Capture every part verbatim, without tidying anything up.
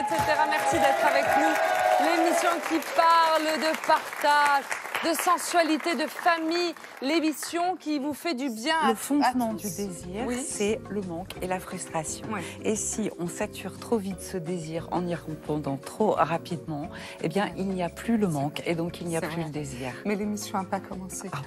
et cetera. Merci d'être avec nous. L'émission qui parle de partage, de sensualité, de famille, l'émission qui vous fait du bien. Le fondement du désir, oui, c'est le manque et la frustration. Oui. Et si on sature trop vite ce désir en y répondant trop rapidement, eh bien, il n'y a plus le manque et donc il n'y a plus vrai. le désir. Mais l'émission n'a pas commencé. Ah.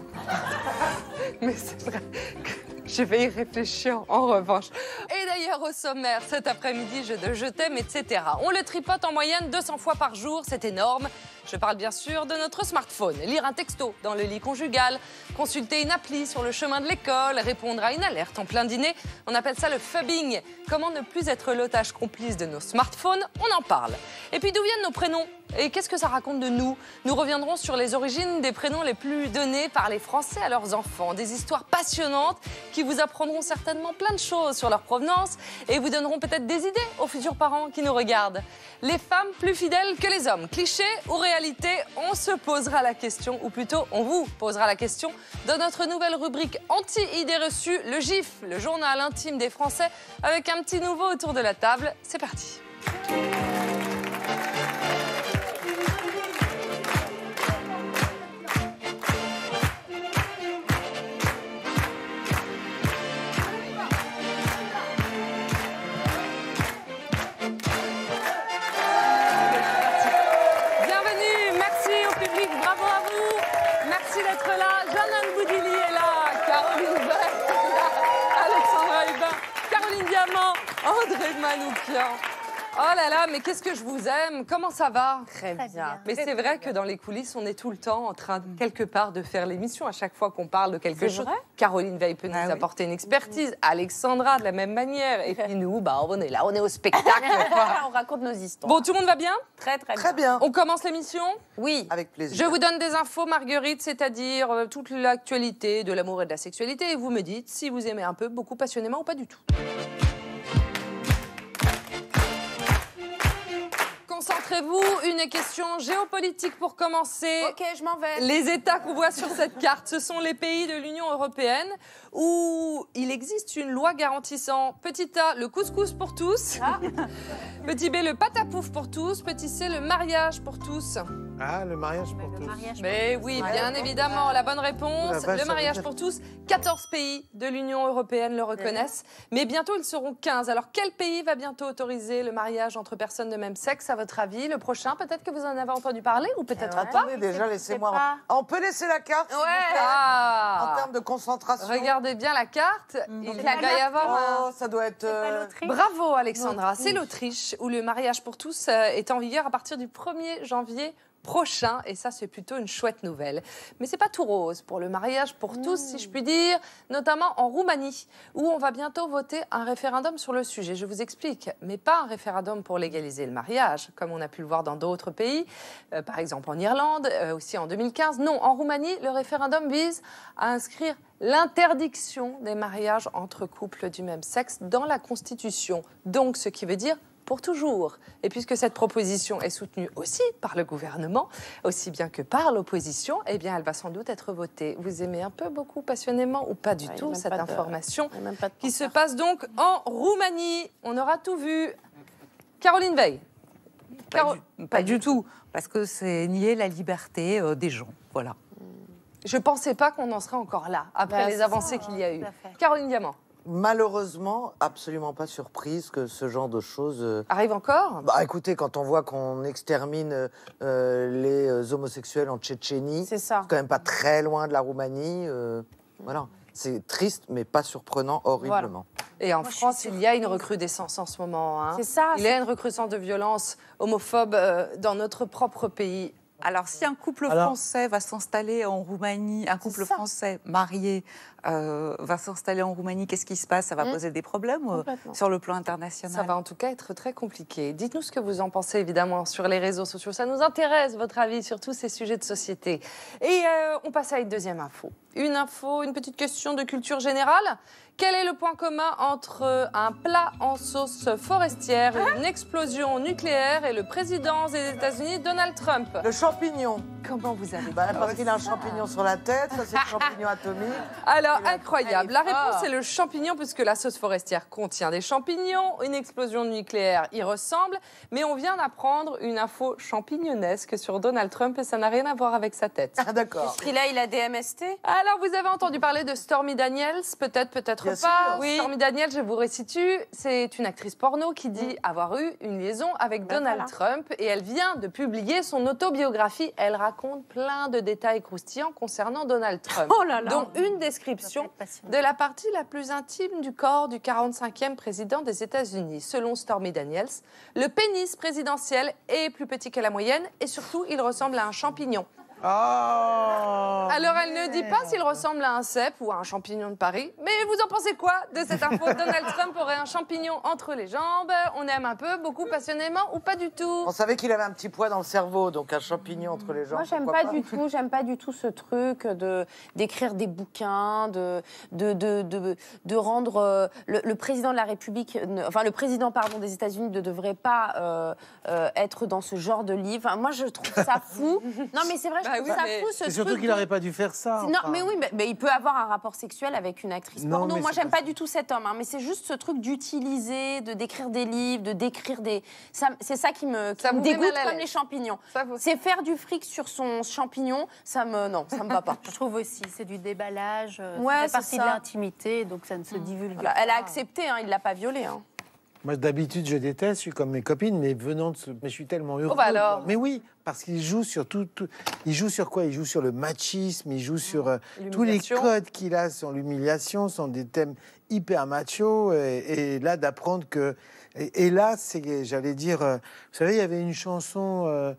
Mais c'est vrai que je vais y réfléchir en revanche. Et d'ailleurs, au sommaire, cet après-midi, je, je t'aime, et cetera. On le tripote en moyenne deux cents fois par jour, c'est énorme. Je parle bien sûr de notre smartphone. Lire un texto dans le lit conjugal, consulter une appli sur le chemin de l'école, répondre à une alerte en plein dîner. On appelle ça le fubbing. Comment ne plus être l'otage complice de nos smartphones? On en parle. Et puis d'où viennent nos prénoms? Et qu'est-ce que ça raconte de nous? Nous reviendrons sur les origines des prénoms les plus donnés par les Français à leurs enfants. Des histoires passionnantes qui vous apprendront certainement plein de choses sur leur provenance et vous donneront peut-être des idées aux futurs parents qui nous regardent. Les femmes plus fidèles que les hommes. Clichés ou réalités? En réalité, on se posera la question, ou plutôt on vous posera la question, dans notre nouvelle rubrique anti-idées reçues, le G I F, le journal intime des Français, avec un petit nouveau autour de la table. C'est parti. Oh là là, mais qu'est-ce que je vous aime. Comment ça va? Très bien. Mais c'est vrai que dans les coulisses, on est tout le temps en train, quelque part, de faire l'émission. À chaque fois qu'on parle de quelque chose, Caroline Veil peut nous ah, apporter oui. une expertise. Alexandra, de la même manière. Et puis nous, bah, on est là, on est au spectacle. On raconte nos histoires. Bon, tout le monde va bien? Très, très, très bien. bien. On commence l'émission? Oui. Avec plaisir. Je vous donne des infos, Marguerite, c'est-à-dire euh, toute l'actualité de l'amour et de la sexualité. Et vous me dites si vous aimez un peu, beaucoup, passionnément ou pas du tout. Concentrez-vous, une question géopolitique pour commencer. Ok, je m'en vais. Les États qu'on voit sur cette carte, ce sont les pays de l'Union européenne où il existe une loi garantissant petit A, le couscous pour tous, ah. petit B, le patapouf pour tous, petit C, le mariage pour tous. Ah, le mariage pour tous. Mariage Mais pour oui, tous. bien ah, évidemment, la bonne réponse, la le mariage pour tous. quatorze pays de l'Union européenne le reconnaissent, ouais. mais bientôt ils seront quinze. Alors quel pays va bientôt autoriser le mariage entre personnes de même sexe, à votre avis? Le prochain, peut-être que vous en avez entendu parler ou peut-être ouais. pas. Déjà, laissez-moi. Pas... On peut laisser la carte? Ouais. Ah. En termes de concentration. Regardez bien la carte. Mmh. Il va y avoir. Oh, ça doit être. Euh... Bravo, Alexandra. C'est l'Autriche où le mariage pour tous est en vigueur à partir du premier janvier. Prochain, et ça c'est plutôt une chouette nouvelle. Mais c'est pas tout rose pour le mariage pour tous, mmh. si je puis dire, notamment en Roumanie, où on va bientôt voter un référendum sur le sujet. Je vous explique, mais pas un référendum pour légaliser le mariage, comme on a pu le voir dans d'autres pays, euh, par exemple en Irlande, euh, aussi en deux mille quinze. Non, en Roumanie, le référendum vise à inscrire l'interdiction des mariages entre couples du même sexe dans la Constitution. Donc, ce qui veut dire... pour toujours. Et puisque cette proposition est soutenue aussi par le gouvernement, aussi bien que par l'opposition, eh bien, elle va sans doute être votée. Vous aimez un peu, beaucoup, passionnément ou pas du ouais, tout cette information de... qui se passe donc en Roumanie. On aura tout vu. Caroline Veil. Pas, Caro... du, pas du tout, parce que c'est nier la liberté euh, des gens. Voilà. Je ne pensais pas qu'on en serait encore là, après bah, les avancées qu'il y a eu. Caroline Diamant. Malheureusement, absolument pas surprise que ce genre de choses... Arrive encore? Bah, écoutez, quand on voit qu'on extermine euh, les homosexuels en Tchétchénie, c'est quand même pas très loin de la Roumanie. Euh, voilà. C'est triste, mais pas surprenant, horriblement. Voilà. Et en Moi, France, il y a une recrudescence en ce moment. Hein. C'est ça. Il y a une recrudescence de violences homophobes euh, dans notre propre pays. Alors, si un couple Alors, français va s'installer en Roumanie, un couple français marié euh, va s'installer en Roumanie, qu'est-ce qui se passe? Ça va poser des problèmes euh, sur le plan international. Ça va en tout cas être très compliqué. Dites-nous ce que vous en pensez, évidemment, sur les réseaux sociaux. Ça nous intéresse, votre avis, sur tous ces sujets de société. Et euh, on passe à une deuxième info. Une info, une petite question de culture générale. Quel est le point commun entre un plat en sauce forestière, une explosion nucléaire et le président des États-Unis, Donald Trump? Le champignon. Comment vous avez bah, parce qu'il a un champignon sur la tête, ça c'est le champignon atomique. Alors, incroyable. La réponse est le champignon, puisque la sauce forestière contient des champignons. Une explosion nucléaire y ressemble. Mais on vient d'apprendre une info champignonesque sur Donald Trump et ça n'a rien à voir avec sa tête. Ah, d'accord. Puisqu'il a, il a des M S T. Alors, vous avez entendu parler de Stormy Daniels? Peut-être, peut-être pas. Sûr, oui. Stormy Daniels, je vous restitue. C'est une actrice porno qui dit avoir eu une liaison avec ben Donald voilà. Trump et elle vient de publier son autobiographie. Elle raconte plein de détails croustillants concernant Donald Trump, oh là là, dont une description de la partie la plus intime du corps du quarante-cinquième président des États-Unis. Selon Stormy Daniels, le pénis présidentiel est plus petit que la moyenne et surtout, il ressemble à un champignon. Oh, alors, elle ne dit pas s'il ressemble à un cèpe ou à un champignon de Paris. Mais vous en pensez quoi de cette info? Donald Trump aurait un champignon entre les jambes. On aime un peu, beaucoup, passionnément ou pas du tout? On savait qu'il avait un petit poids dans le cerveau, donc un champignon entre les jambes. Moi, j'aime pas, pas du tout. J'aime pas du tout ce truc de d'écrire des bouquins, de de de de, de rendre euh, le, le président de la République, ne, enfin le président pardon des États-Unis ne devrait pas euh, euh, être dans ce genre de livre. Enfin, moi, je trouve ça fou. Non, mais c'est vrai. Je Ah oui, ça mais... fout, ce surtout qu'il n'aurait pas dû faire ça. Enfin. Non, mais oui, mais, mais il peut avoir un rapport sexuel avec une actrice non, porno. Moi, j'aime pas, pas du tout cet homme, hein, mais c'est juste ce truc d'utiliser, de d'écrire des livres, de décrire des. C'est ça qui me, qui ça me dégoûte comme les champignons. Vous... C'est faire du fric sur son champignon, ça me, non, ça me va pas. Je trouve aussi, c'est du déballage, ouais, c'est partie ça. de l'intimité, donc ça ne se divulgue voilà. pas. Elle a accepté, hein, il l'a pas violée. Hein. Moi, d'habitude, je déteste, je suis comme mes copines, mais venant de ce... Mais je suis tellement heureux. Oh bah alors. Mais oui, parce qu'il joue sur tout... tout... Il joue sur quoi? Il joue sur le machisme, il joue sur euh, tous les codes qu'il a, sur l'humiliation, sont des thèmes hyper machos. Et, et là, d'apprendre que... Et, et là, c'est, j'allais dire... Euh, vous savez, il y avait une chanson... Euh,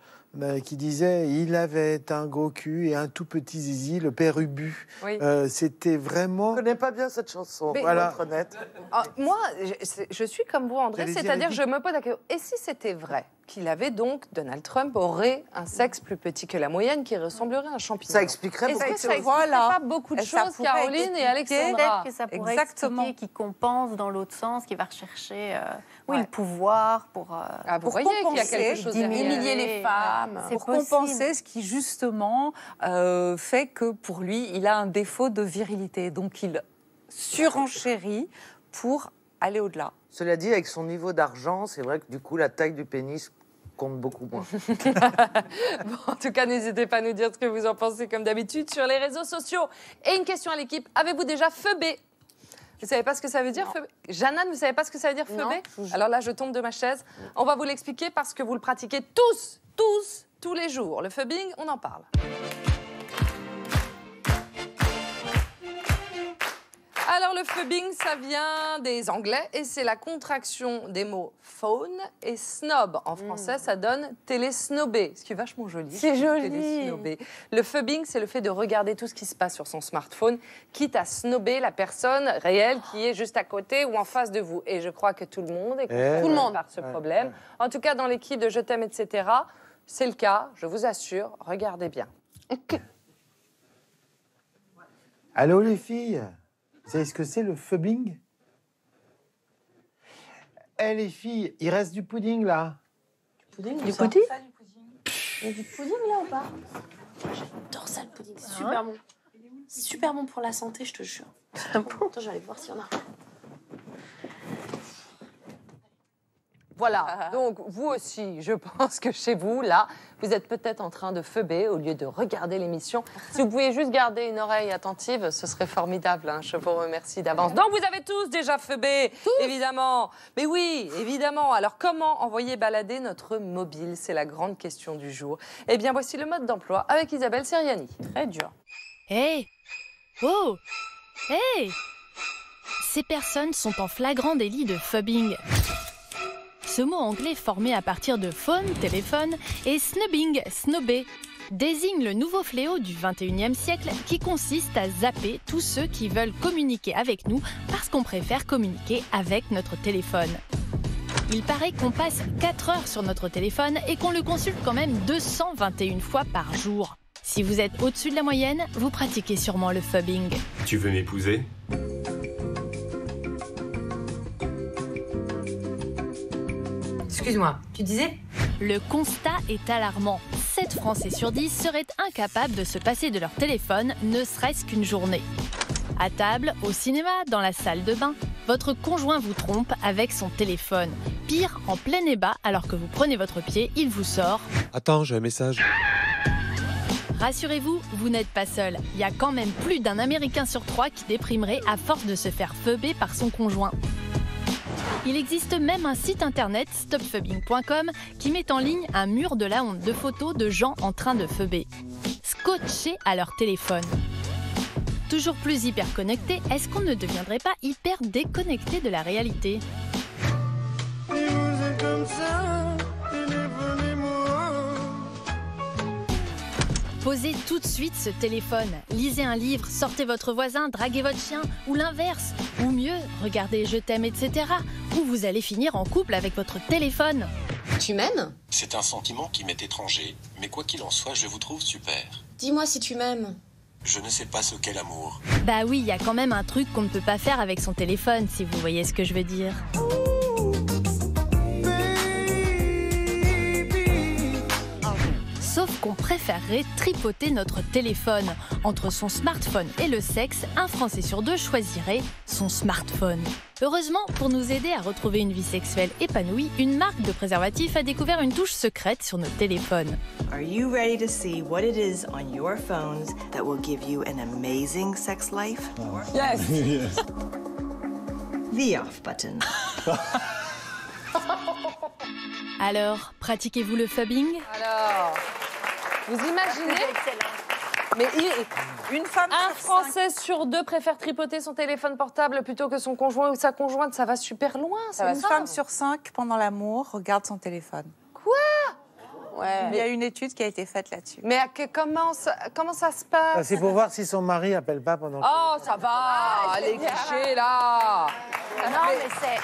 qui disait « Il avait un gros cul et un tout petit zizi, le père Ubu oui. ». Euh, C'était vraiment... Je ne connais pas bien cette chanson, mais voilà. Pour être honnête. Ah, moi, je, je suis comme vous, André, c'est-à-dire je me pose la question. Et si c'était vrai qu'il avait donc, Donald Trump aurait un sexe plus petit que la moyenne qui ressemblerait à un champignon. Ça expliquerait beaucoup de choses. Est-ce que ça expliquerait pas beaucoup de choses, Caroline et Alexandra? Peut-être que ça pourrait expliquer qu'il compense dans l'autre sens, qu'il va rechercher euh, oui, ouais. le pouvoir pour, euh, ah, pour compenser, humilier les femmes. Pour possible. compenser ce qui, justement, euh, fait que pour lui, il a un défaut de virilité. Donc il surenchérit pour aller au-delà. Cela dit, avec son niveau d'argent, c'est vrai que du coup, la taille du pénis compte beaucoup moins. Bon, en tout cas, n'hésitez pas à nous dire ce que vous en pensez, comme d'habitude, sur les réseaux sociaux. Et une question à l'équipe. Avez-vous déjà feubé? Vous ne savez pas ce que ça veut dire, feubé? Jeannane, vous ne savez pas ce que ça veut dire, feubé? Alors là, je tombe de ma chaise. On va vous l'expliquer parce que vous le pratiquez tous, tous, tous les jours. Le feubing, on en parle. Alors, le phubbing, ça vient des Anglais et c'est la contraction des mots phone et snob. En français, mmh. ça donne télésnobé, ce qui est vachement joli. C'est joli. Le phubbing, c'est le fait de regarder tout ce qui se passe sur son smartphone, quitte à snober la personne réelle qui est juste à côté ou en face de vous. Et je crois que tout le monde est eh, tout le monde par ce ouais, problème. Ouais. En tout cas, dans l'équipe de Je t'aime, et cetera, c'est le cas, je vous assure. Regardez bien. Allô, les filles? Vous savez ce que c'est, le phubbing? Eh, les filles, il reste du pudding, là. Du pudding? Du pudding? Il y a du pudding, là, ou pas? J'adore ça, le pudding. C'est super hein? bon. C'est super bon pour la santé, je te jure. C'est bon. Attends, j'allais voir s'il y en a. Voilà, donc vous aussi, je pense que chez vous, là, vous êtes peut-être en train de feuber au lieu de regarder l'émission. Si vous pouviez juste garder une oreille attentive, ce serait formidable, hein. Je vous remercie d'avance. Donc vous avez tous déjà feubé, évidemment. Mais oui, évidemment. Alors comment envoyer balader notre mobile? C'est la grande question du jour. Eh bien, voici le mode d'emploi avec Isabelle Siriani. Très dur. Hey! Oh! Hey! Ces personnes sont en flagrant délit de phubbing. Ce mot anglais formé à partir de phone, téléphone, et snubbing, snobé, désigne le nouveau fléau du vingt et unième siècle qui consiste à zapper tous ceux qui veulent communiquer avec nous parce qu'on préfère communiquer avec notre téléphone. Il paraît qu'on passe quatre heures sur notre téléphone et qu'on le consulte quand même deux cent vingt et une fois par jour. Si vous êtes au-dessus de la moyenne, vous pratiquez sûrement le phubbing. Tu veux m'épouser ? Excuse-moi, tu disais ? Le constat est alarmant. sept Français sur dix seraient incapables de se passer de leur téléphone, ne serait-ce qu'une journée. À table, au cinéma, dans la salle de bain, votre conjoint vous trompe avec son téléphone. Pire, en plein débat, alors que vous prenez votre pied, il vous sort « Attends, j'ai un message ». Rassurez-vous, vous n'êtes pas seul. Il y a quand même plus d'un Américain sur trois qui déprimerait à force de se faire pheuber par son conjoint. Il existe même un site internet, stop phubbing point com, qui met en ligne un mur de la honte de photos de gens en train de pheuber, scotchés à leur téléphone. Toujours plus hyper connectés, est-ce qu'on ne deviendrait pas hyper déconnecté de la réalité ? Posez tout de suite ce téléphone, lisez un livre, sortez votre voisin, draguez votre chien, ou l'inverse, ou mieux, regardez Je t'aime, et cetera, ou vous allez finir en couple avec votre téléphone. Tu m'aimes ? C'est un sentiment qui m'est étranger, mais quoi qu'il en soit, je vous trouve super. Dis-moi si tu m'aimes. Je ne sais pas ce qu'est l'amour. Bah oui, il y a quand même un truc qu'on ne peut pas faire avec son téléphone, si vous voyez ce que je veux dire. Sauf qu'on préférerait tripoter notre téléphone. Entre son smartphone et le sexe, un Français sur deux choisirait son smartphone. Heureusement, pour nous aider à retrouver une vie sexuelle épanouie, une marque de préservatif a découvert une touche secrète sur nos téléphones. Are you ready to see what it is on your phones that will give you an amazing sex life? Yes. Yes. The off button. Alors, pratiquez-vous le phubbing? Alors, vous imaginez? Mais une femme un Français sur deux préfère tripoter son téléphone portable plutôt que son conjoint ou sa conjointe. Ça va super loin. Ça une femme sur cinq, pendant l'amour, regarde son téléphone. Quoi? Ouais. Il y a une étude qui a été faite là-dessus. Mais à que, comment, ça, comment ça se passe? C'est pour voir si son mari appelle pas pendant. Oh, que... ça va, ah, les clichés là. Non, mais c'est...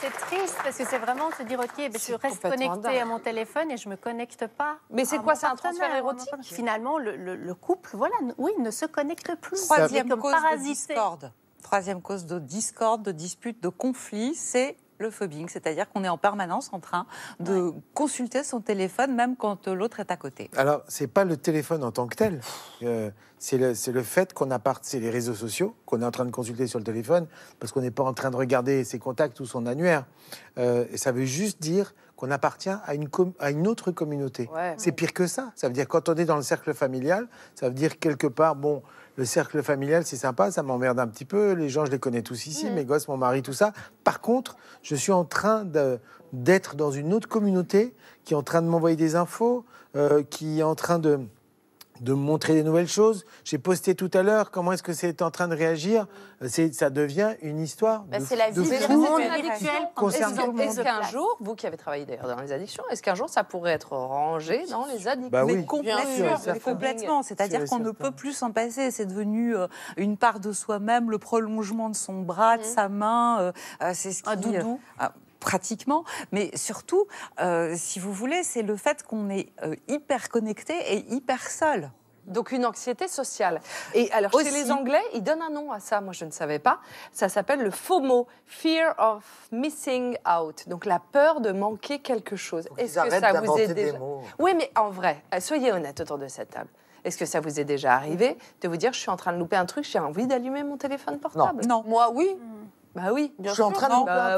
C'est triste parce que c'est vraiment se dire ok, ben je reste connectée à mon téléphone et je me connecte pas. Mais c'est quoi, c'est un transfert érotique? Finalement, le, le, le couple, voilà, oui, ne se connecte plus. Troisième cause de discorde. Troisième cause de discorde, de dispute, de conflit, c'est le phubbing, c'est-à-dire qu'on est en permanence en train de ouais. consulter son téléphone, même quand l'autre est à côté. Alors, c'est pas le téléphone en tant que tel, euh, c'est le, le fait qu'on appartient, c'est les réseaux sociaux qu'on est en train de consulter sur le téléphone, parce qu'on n'est pas en train de regarder ses contacts ou son annuaire. Euh, et ça veut juste dire qu'on appartient à une, com à une autre communauté. Ouais. C'est pire que ça. Ça veut dire quand on est dans le cercle familial, ça veut dire quelque part, bon, le cercle familial, c'est sympa, ça m'emmerde un petit peu. Les gens, je les connais tous ici, mmh. mes gosses, mon mari, tout ça. Par contre, je suis en train d'être dans une autre communauté qui est en train de m'envoyer des infos, euh, qui est en train de... de montrer des nouvelles choses. J'ai posté tout à l'heure comment est-ce que c'est en train de réagir. Ça devient une histoire bah de fou. C'est la vie virtuelle concernant le monde. Est-ce qu'un jour, vous qui avez travaillé d'ailleurs dans les addictions, est-ce qu'un jour ça pourrait être rangé dans les addictions? Bah oui, mais complètement. C'est-à-dire qu'on ne peut plus s'en passer. C'est devenu une part de soi-même, le prolongement de son bras, de mmh. sa main. C'est ce qui... Un doudou. Ah. Pratiquement, mais surtout, euh, si vous voulez, c'est le fait qu'on est euh, hyper connecté et hyper seul. Donc une anxiété sociale. Et alors aussi, chez les Anglais, ils donnent un nom à ça. Moi, je ne savais pas. Ça s'appelle le FOMO, Fear of Missing Out. Donc la peur de manquer quelque chose. Est-ce que ça vous est déjà... Oui, mais en vrai, soyez honnêtes autour de cette table. Est-ce que ça vous est déjà arrivé de vous dire, je suis en train de louper un truc, j'ai envie d'allumer mon téléphone portable? Non. Non. Moi, oui. Hmm. Bah oui, bien sûr.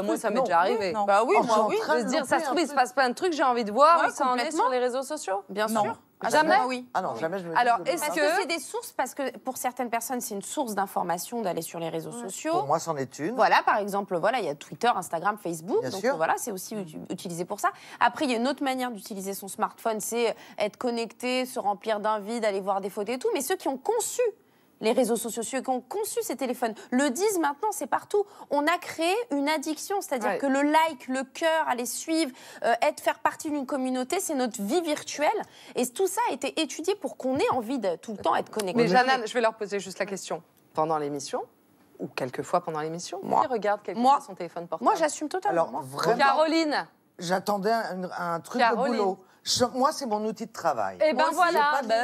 Moi, ça m'est déjà arrivé. Bah oui, moi, oui. Je veux dire, ça se trouve, il se passe plein de trucs, j'ai envie de voir, ça en est sur les réseaux sociaux. Bien sûr. Jamais ? Oui. Ah non, jamais je me dis. Alors, est-ce que c'est des sources? Parce que pour certaines personnes, c'est une source d'information d'aller sur les réseaux sociaux. Pour moi, c'en est une. Voilà, par exemple, voilà, il y a Twitter, Instagram, Facebook. Donc voilà, c'est aussi utilisé pour ça. Après, il y a une autre manière d'utiliser son smartphone, c'est être connecté, se remplir d'un vide, aller voir des photos et tout. Mais ceux qui ont conçu les réseaux sociaux qui ont conçu ces téléphones le disent maintenant, c'est partout. On a créé une addiction, c'est-à-dire ouais. que le like, le cœur, aller suivre, euh, être, faire partie d'une communauté, c'est notre vie virtuelle. Et tout ça a été étudié pour qu'on ait envie de tout le temps être connecté. Mais Jeanne, je vais leur poser juste la question. Pendant l'émission, ou quelquefois pendant l'émission, qui regarde quelqu'un son téléphone portable? Moi, j'assume totalement. Alors, vraiment, Caroline, j'attendais un, un truc Caroline. de boulot. Moi, c'est mon outil de travail. Et ben moi voilà. Ben...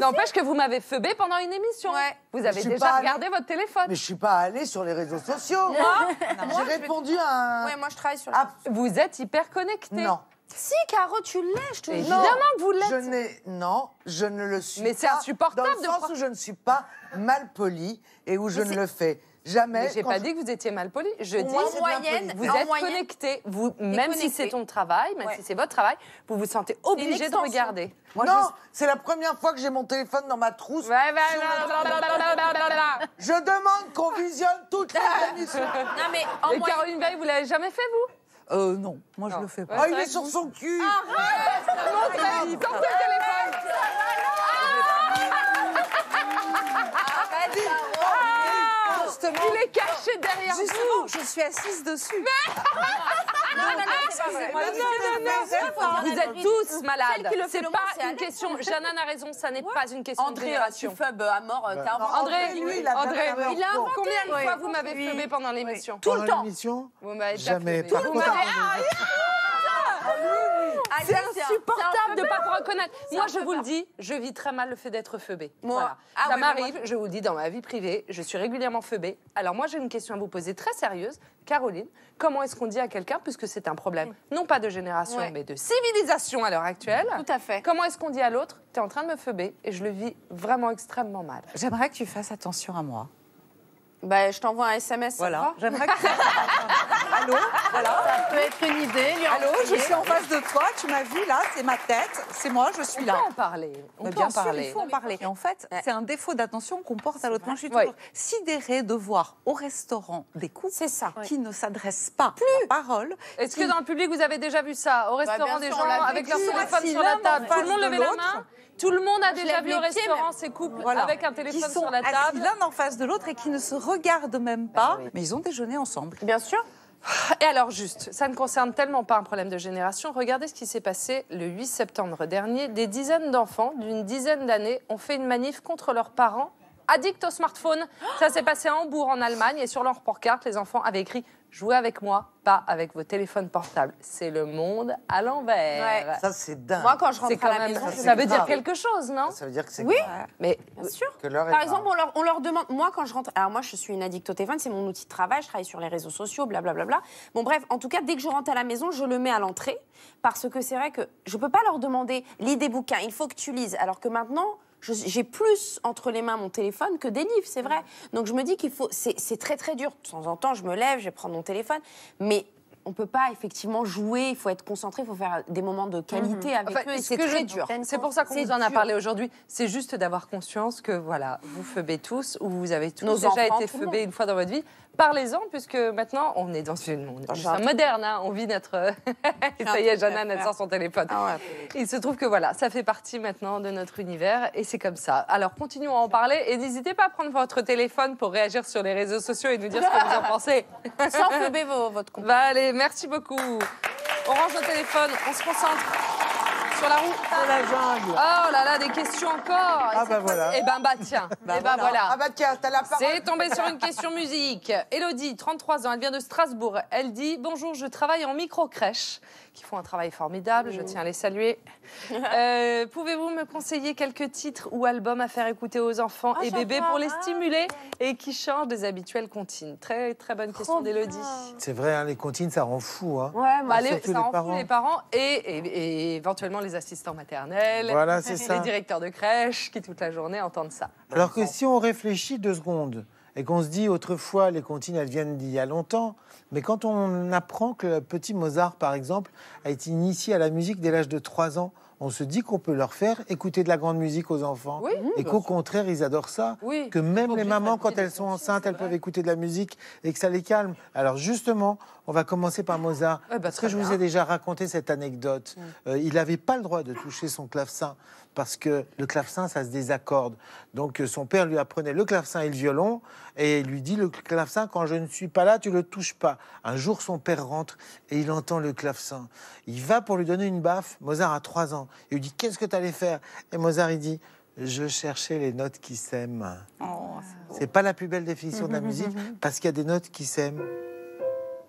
N'empêche que vous m'avez pheubé pendant une émission. Ouais. Vous avez déjà regardé allée... votre téléphone. Mais je suis pas allée sur les réseaux sociaux. Moi, j'ai répondu à un... Ouais, moi, je travaille sur les... à... Vous êtes hyper connecté. Non. Si, Caro, tu l'es, je te dis. Évidemment que vous l'êtes. Non, je ne le suis mais pas. Mais c'est insupportable. Dans le de sens croire... où je ne suis pas malpolie et où mais je ne le fais jamais. Mais j'ai pas je... dit que vous étiez malpolie. Je dis en moyenne, vous êtes connecté. Vous, même connecté. Si c'est ton travail, même ouais. si c'est votre travail, vous vous sentez obligé de regarder. Moi, non, je... c'est la première fois que j'ai mon téléphone dans ma trousse. Je demande qu'on visionne toutes les émissions. Non, mais en et moyenne... Caroline Veil, vous l'avez jamais fait, vous? Euh, non, moi non. je le fais pas. Ah, il est sur son cul! Arrête! Montre-le! Sortez le téléphone! Arrête! Arrête! Il est caché derrière vous! Justement, je suis assise dessus! Non, non, non, excusez-moi. Vous êtes tous malades. C'est pas une question. Jeanne a raison, ça n'est pas une question de réaction. André, tu feubes à mort. André, combien de fois vous m'avez feubé pendant l'émission? Tout le temps. Vous m'avez jamais. Tout le temps. C'est insupportable de ne pas vous reconnaître. Moi, je vous le dis, je vis très mal le fait d'être feubée. Moi, ça m'arrive, je vous le dis, dans ma vie privée, je suis régulièrement feubée. Alors moi, j'ai une question à vous poser très sérieuse. Caroline, comment est-ce qu'on dit à quelqu'un, puisque c'est un problème, non pas de génération, ouais. mais de civilisation à l'heure actuelle. Tout à fait. Comment est-ce qu'on dit à l'autre, t'es en train de me feuber et je le vis vraiment extrêmement mal. J'aimerais que tu fasses attention à moi. Bah, je t'envoie un S M S. Voilà. J'aimerais que tu fasses attention. Allô, voilà. Ça peut être une idée. Lui allô, je suis en face de toi, tu m'as vu là, c'est ma tête, c'est moi, je suis on là. On peut en parler. On mais peut bien en parler. Sûr, il faut en parler. Et en fait, ouais. c'est un défaut d'attention qu'on porte à l'autre. Moi, je suis toujours ouais. sidérée de voir au restaurant des couples ouais. qui ne s'adressent pas plus à la parole. Est-ce qui... que dans le public, vous avez déjà vu ça? Au restaurant, bah, des gens avec leur téléphone si sur la table, tout le monde levait la main. Tout le monde a déjà vu au restaurant ces couples voilà. avec un téléphone sur la table. L'un en face de l'autre et qui ne se regardent même pas. Ben oui. Mais ils ont déjeuné ensemble. Bien sûr. Et alors juste, ça ne concerne tellement pas un problème de génération. Regardez ce qui s'est passé le huit septembre dernier. Des dizaines d'enfants d'une dizaine d'années ont fait une manif contre leurs parents addicts au smartphone. Ça s'est passé à Hambourg en Allemagne et sur leur pancarte, les enfants avaient écrit « Jouez avec moi, pas avec vos téléphones portables ». C'est le monde à l'envers. Ouais. Ça, c'est dingue. Moi, quand je rentre à la même... maison, ça, ça veut grave. dire quelque chose, non? Ça veut dire que c'est... Oui, grave. Mais bien sûr. Que l'heure est Par exemple, on leur, on leur demande... Moi, quand je rentre... Alors moi, je suis une addicte au téléphone, c'est mon outil de travail, je travaille sur les réseaux sociaux, blablabla. Bla, bla. Bon, bref, en tout cas, dès que je rentre à la maison, je le mets à l'entrée, parce que c'est vrai que je peux pas leur demander « Lis des bouquins, il faut que tu lises », alors que maintenant... J'ai plus entre les mains mon téléphone que des livres, c'est vrai. Donc je me dis qu'il faut... C'est très, très dur. De temps en temps, je me lève, je vais prendre mon téléphone. Mais on ne peut pas effectivement jouer. Il faut être concentré, il faut faire des moments de qualité mm-hmm. avec enfin, eux. C'est très dur. C'est pour ça qu'on vous en a parlé aujourd'hui. C'est juste d'avoir conscience que voilà, vous feubez tous ou vous avez tous Nos déjà enfants, été feubés une fois dans votre vie. Parlez-en, puisque maintenant, on est dans une monde moderne. Hein, on vit notre... Ça y est, Jeanne, elle sort son téléphone. Ah ouais. Il se trouve que voilà, ça fait partie maintenant de notre univers et c'est comme ça. Alors, continuons à en parler et n'hésitez pas à prendre votre téléphone pour réagir sur les réseaux sociaux et nous dire ce que vous en pensez. Sans feuber votre compte. Bah, allez, merci beaucoup. On range le téléphone, on se concentre. Sur la roue. De la jungle. Oh là là, des questions encore. Ah bah voilà. Eh ben bah tiens. Bah eh ben voilà. voilà. Ah bah tiens, t'as la parole. C'est tombé sur une question musique. Elodie, trente-trois ans, elle vient de Strasbourg. Elle dit « Bonjour, je travaille en micro-crèche » qui font un travail formidable, mmh. je tiens à les saluer. euh, Pouvez-vous me conseiller quelques titres ou albums à faire écouter aux enfants oh, et bébés pour les stimuler et qui changent des habituelles comptines? Très très bonne question d'Elodie. C'est vrai, hein, les comptines, ça rend fou. Hein. Ouais, bah, les, ça les rend parents. fou les parents et, et, et éventuellement les les assistants maternels, voilà, les ça. directeurs de crèche qui toute la journée entendent ça. Alors que si on réfléchit deux secondes et qu'on se dit autrefois les comptines elles viennent d'il y a longtemps, mais quand on apprend que le petit Mozart par exemple a été initié à la musique dès l'âge de trois ans, on se dit qu'on peut leur faire écouter de la grande musique aux enfants oui, et qu'au contraire, ils adorent ça. Oui, que même les mamans, quand elles sont enceintes, elles peuvent écouter de la musique et que ça les calme. Alors justement, on va commencer par Mozart. Eh ben, parce que je bien. vous ai déjà raconté cette anecdote. Oui. Euh, il n'avait pas le droit de toucher son clavecin parce que le clavecin, ça se désaccorde. Donc son père lui apprenait le clavecin et le violon et lui dit, le clavecin, quand je ne suis pas là, tu ne le touches pas. Un jour, son père rentre et il entend le clavecin. Il va pour lui donner une baffe. Mozart a trois ans. Il lui dit, qu'est-ce que tu allais faire? Et Mozart, il dit, je cherchais les notes qui s'aiment. Oh, c'est pas la plus belle définition de la musique, parce qu'il y a des notes qui s'aiment.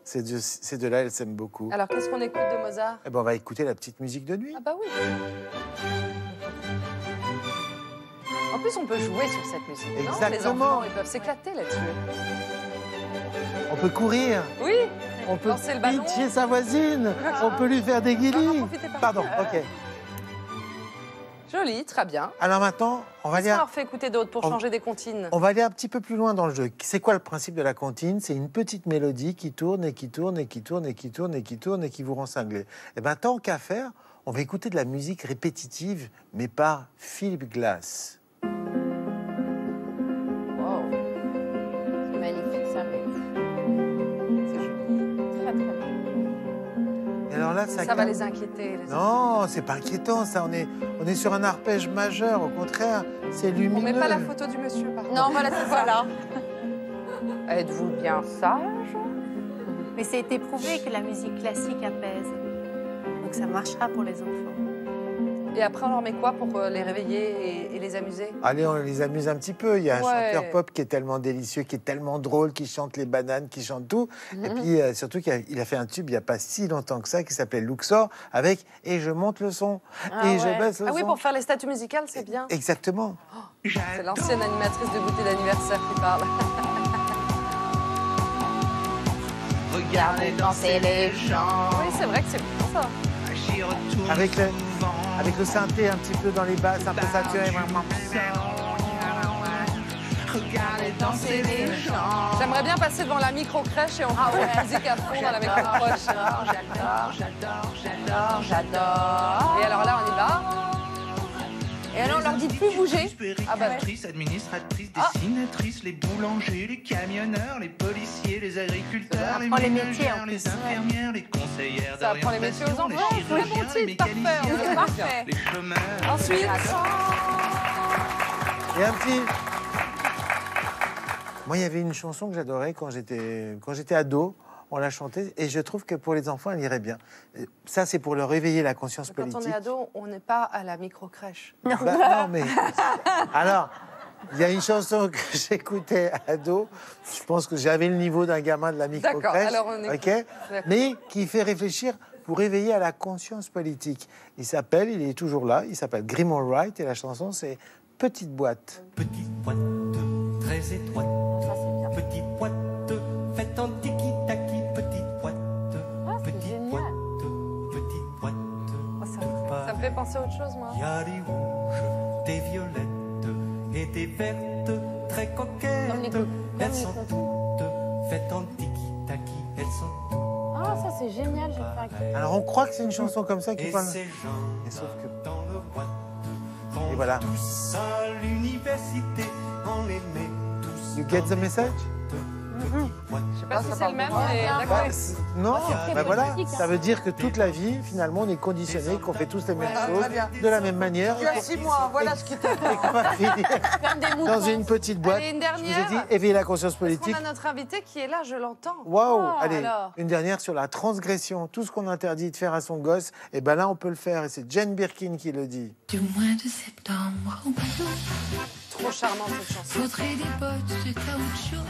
Ces deux-là, deux elles s'aiment beaucoup. Alors, qu'est-ce qu'on écoute de Mozart? Eh ben, on va écouter la petite musique de nuit. Ah bah oui. En plus, on peut jouer sur cette musique. Exactement. Non, les enfants, ils peuvent s'éclater là-dessus. On peut courir. Oui. on peut pitcher sa voisine, on peut lui faire des guillis. Pardon, ok. Joli, très bien. Alors maintenant, on va dire... fait écouter d'autres pour on, changer des comptines. On va aller un petit peu plus loin dans le jeu. C'est quoi le principe de la comptine? C'est une petite mélodie qui tourne et qui tourne et qui tourne et qui tourne et qui tourne et qui vous rend cinglé. Et bien tant qu'à faire, on va écouter de la musique répétitive, mais par Philip Glass. Wow, c'est magnifique ça, mais... c'est joli, très très bien. Et alors là, ça, ça va les inquiéter. Les non, c'est pas inquiétant ça, on est... on est sur un arpège majeur, au contraire, c'est lumineux. On met pas la photo du monsieur, par contre. Non, voilà, c'est voilà. Êtes-vous bien sage? Mais c'est prouvé que la musique classique apaise. Donc ça marchera pour les enfants. Et après, on leur met quoi pour les réveiller et, et les amuser? Allez, on les amuse un petit peu. Il y a un ouais. chanteur pop qui est tellement délicieux, qui est tellement drôle, qui chante les bananes, qui chante tout. Mmh. Et puis, euh, surtout qu'il a, a fait un tube il n'y a pas si longtemps que ça, qui s'appelait Luxor, avec « Et je monte le son, ah et ouais. je baisse le ah son ». Ah oui, pour faire les statues musicales, c'est bien. Exactement. Oh, c'est l'ancienne animatrice de Goûter d'anniversaire qui parle. Regardez danser les gens. Oui, c'est vrai que c'est bien ça. Avec le, avec le synthé un petit peu dans les basses, un peu saturé. Regardez danser les gens. J'aimerais bien passer devant la micro-crèche et on va la musique à fond dans la micro-crèche. J'adore, j'adore, j'adore, j'adore. Et alors là, on y va. Et alors, on leur dit de plus bouger. Ah bah ouais. Administratrice, dessinatrice, les boulangers, les camionneurs, les policiers, les agriculteurs, les ménagères, les infirmières, les conseillères d'orientation, les chirurgiens, les mécaniciens, les chômeurs. Ensuite, et un petit... Moi, il y avait une chanson que j'adorais quand j'étais quand j'étais ado. On l'a chantait et je trouve que pour les enfants, elle irait bien. Ça, c'est pour leur réveiller la conscience politique. Quand on est ado, on n'est pas à la micro-crèche. Non. Bah, non, mais... Alors, il y a une chanson que j'écoutais ado. Je pense que j'avais le niveau d'un gamin de la micro-crèche. Okay, mais qui fait réfléchir pour réveiller à la conscience politique. Il s'appelle, il est toujours là, il s'appelle Grim All Right et la chanson, c'est Petite boîte. Petite boîte, très étroite. Ça, c'est bien. Petite boîte, faites un tiki-taki. Ça me fait penser à autre chose, moi. Il y a des rouges, des violettes et des vertes très coquettes. Comme les comme elles sont toutes faites en tiki-taki. Elles sont toutes. Ah, ça, c'est génial. J'ai Alors, on croit que c'est une chanson comme ça qui et parle. Et sauf que dans le boîte, et voilà. Tous à l'université, on les met tous. You get the message? Je sais pas ah, si c'est le même, mais d'accord. Non, ben bah voilà, hein. Ça veut dire que toute la vie, finalement, on est conditionné, qu'on fait tous les mêmes ouais, choses, de la même manière. Tu as six mois, voilà ce qui te fait. Dans une petite boîte, allez, une dernière. Je vous ai dit, éveiller la conscience politique. On a notre invité qui est là, je l'entends. Waouh, wow. Allez, alors. Une dernière sur la transgression. Tout ce qu'on interdit de faire à son gosse, et ben là, on peut le faire. Et c'est Jane Birkin qui le dit. Du mois de septembre. Trop charmant cette chanson. Faudrait des bottes de caoutchouc.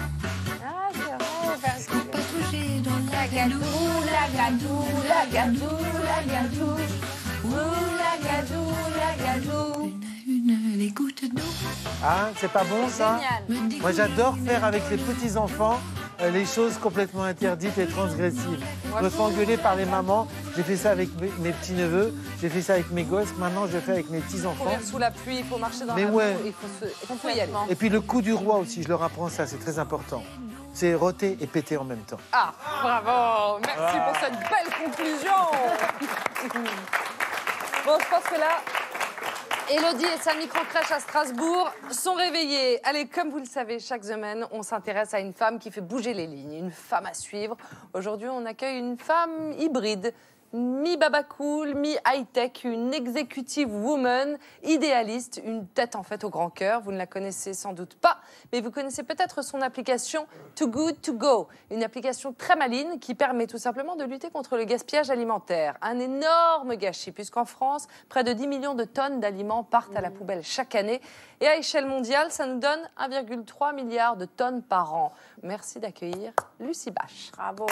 Ah, c'est vrai. Pas toucher dans la gadou, la gadou, la gadou, la gadou. Ouh, la gadou, la gadou. Une à une, les gouttes d'eau. Ah, c'est pas bon ça? Génial. Moi j'adore faire avec les petits-enfants euh, les choses complètement interdites et transgressives. Je me fais engueuler par les mamans. J'ai fait ça avec mes, mes petits-neveux, j'ai fait ça avec mes gosses, maintenant je le fais avec mes petits-enfants. Il faut sous la pluie, il faut marcher dans mais la ouais. boue, il faut, se, il faut y aller. Et puis le coup du roi aussi, je leur apprends ça, c'est très important. C'est roter et péter en même temps. Ah, bravo. Merci ah. pour cette belle conclusion. Bon, je pense que là... Élodie et sa micro-crèche à Strasbourg sont réveillées. Allez, comme vous le savez, chaque semaine, on s'intéresse à une femme qui fait bouger les lignes, une femme à suivre. Aujourd'hui, on accueille une femme hybride, mi-babacool, mi-high-tech, une executive woman, idéaliste, une tête en fait au grand cœur. Vous ne la connaissez sans doute pas, mais vous connaissez peut-être son application Too Good To Go, une application très maligne qui permet tout simplement de lutter contre le gaspillage alimentaire. Un énorme gâchis, puisqu'en France, près de dix millions de tonnes d'aliments partent à la poubelle chaque année. Et à échelle mondiale, ça nous donne un virgule trois milliard de tonnes par an. Merci d'accueillir Lucie Bache. Bravo.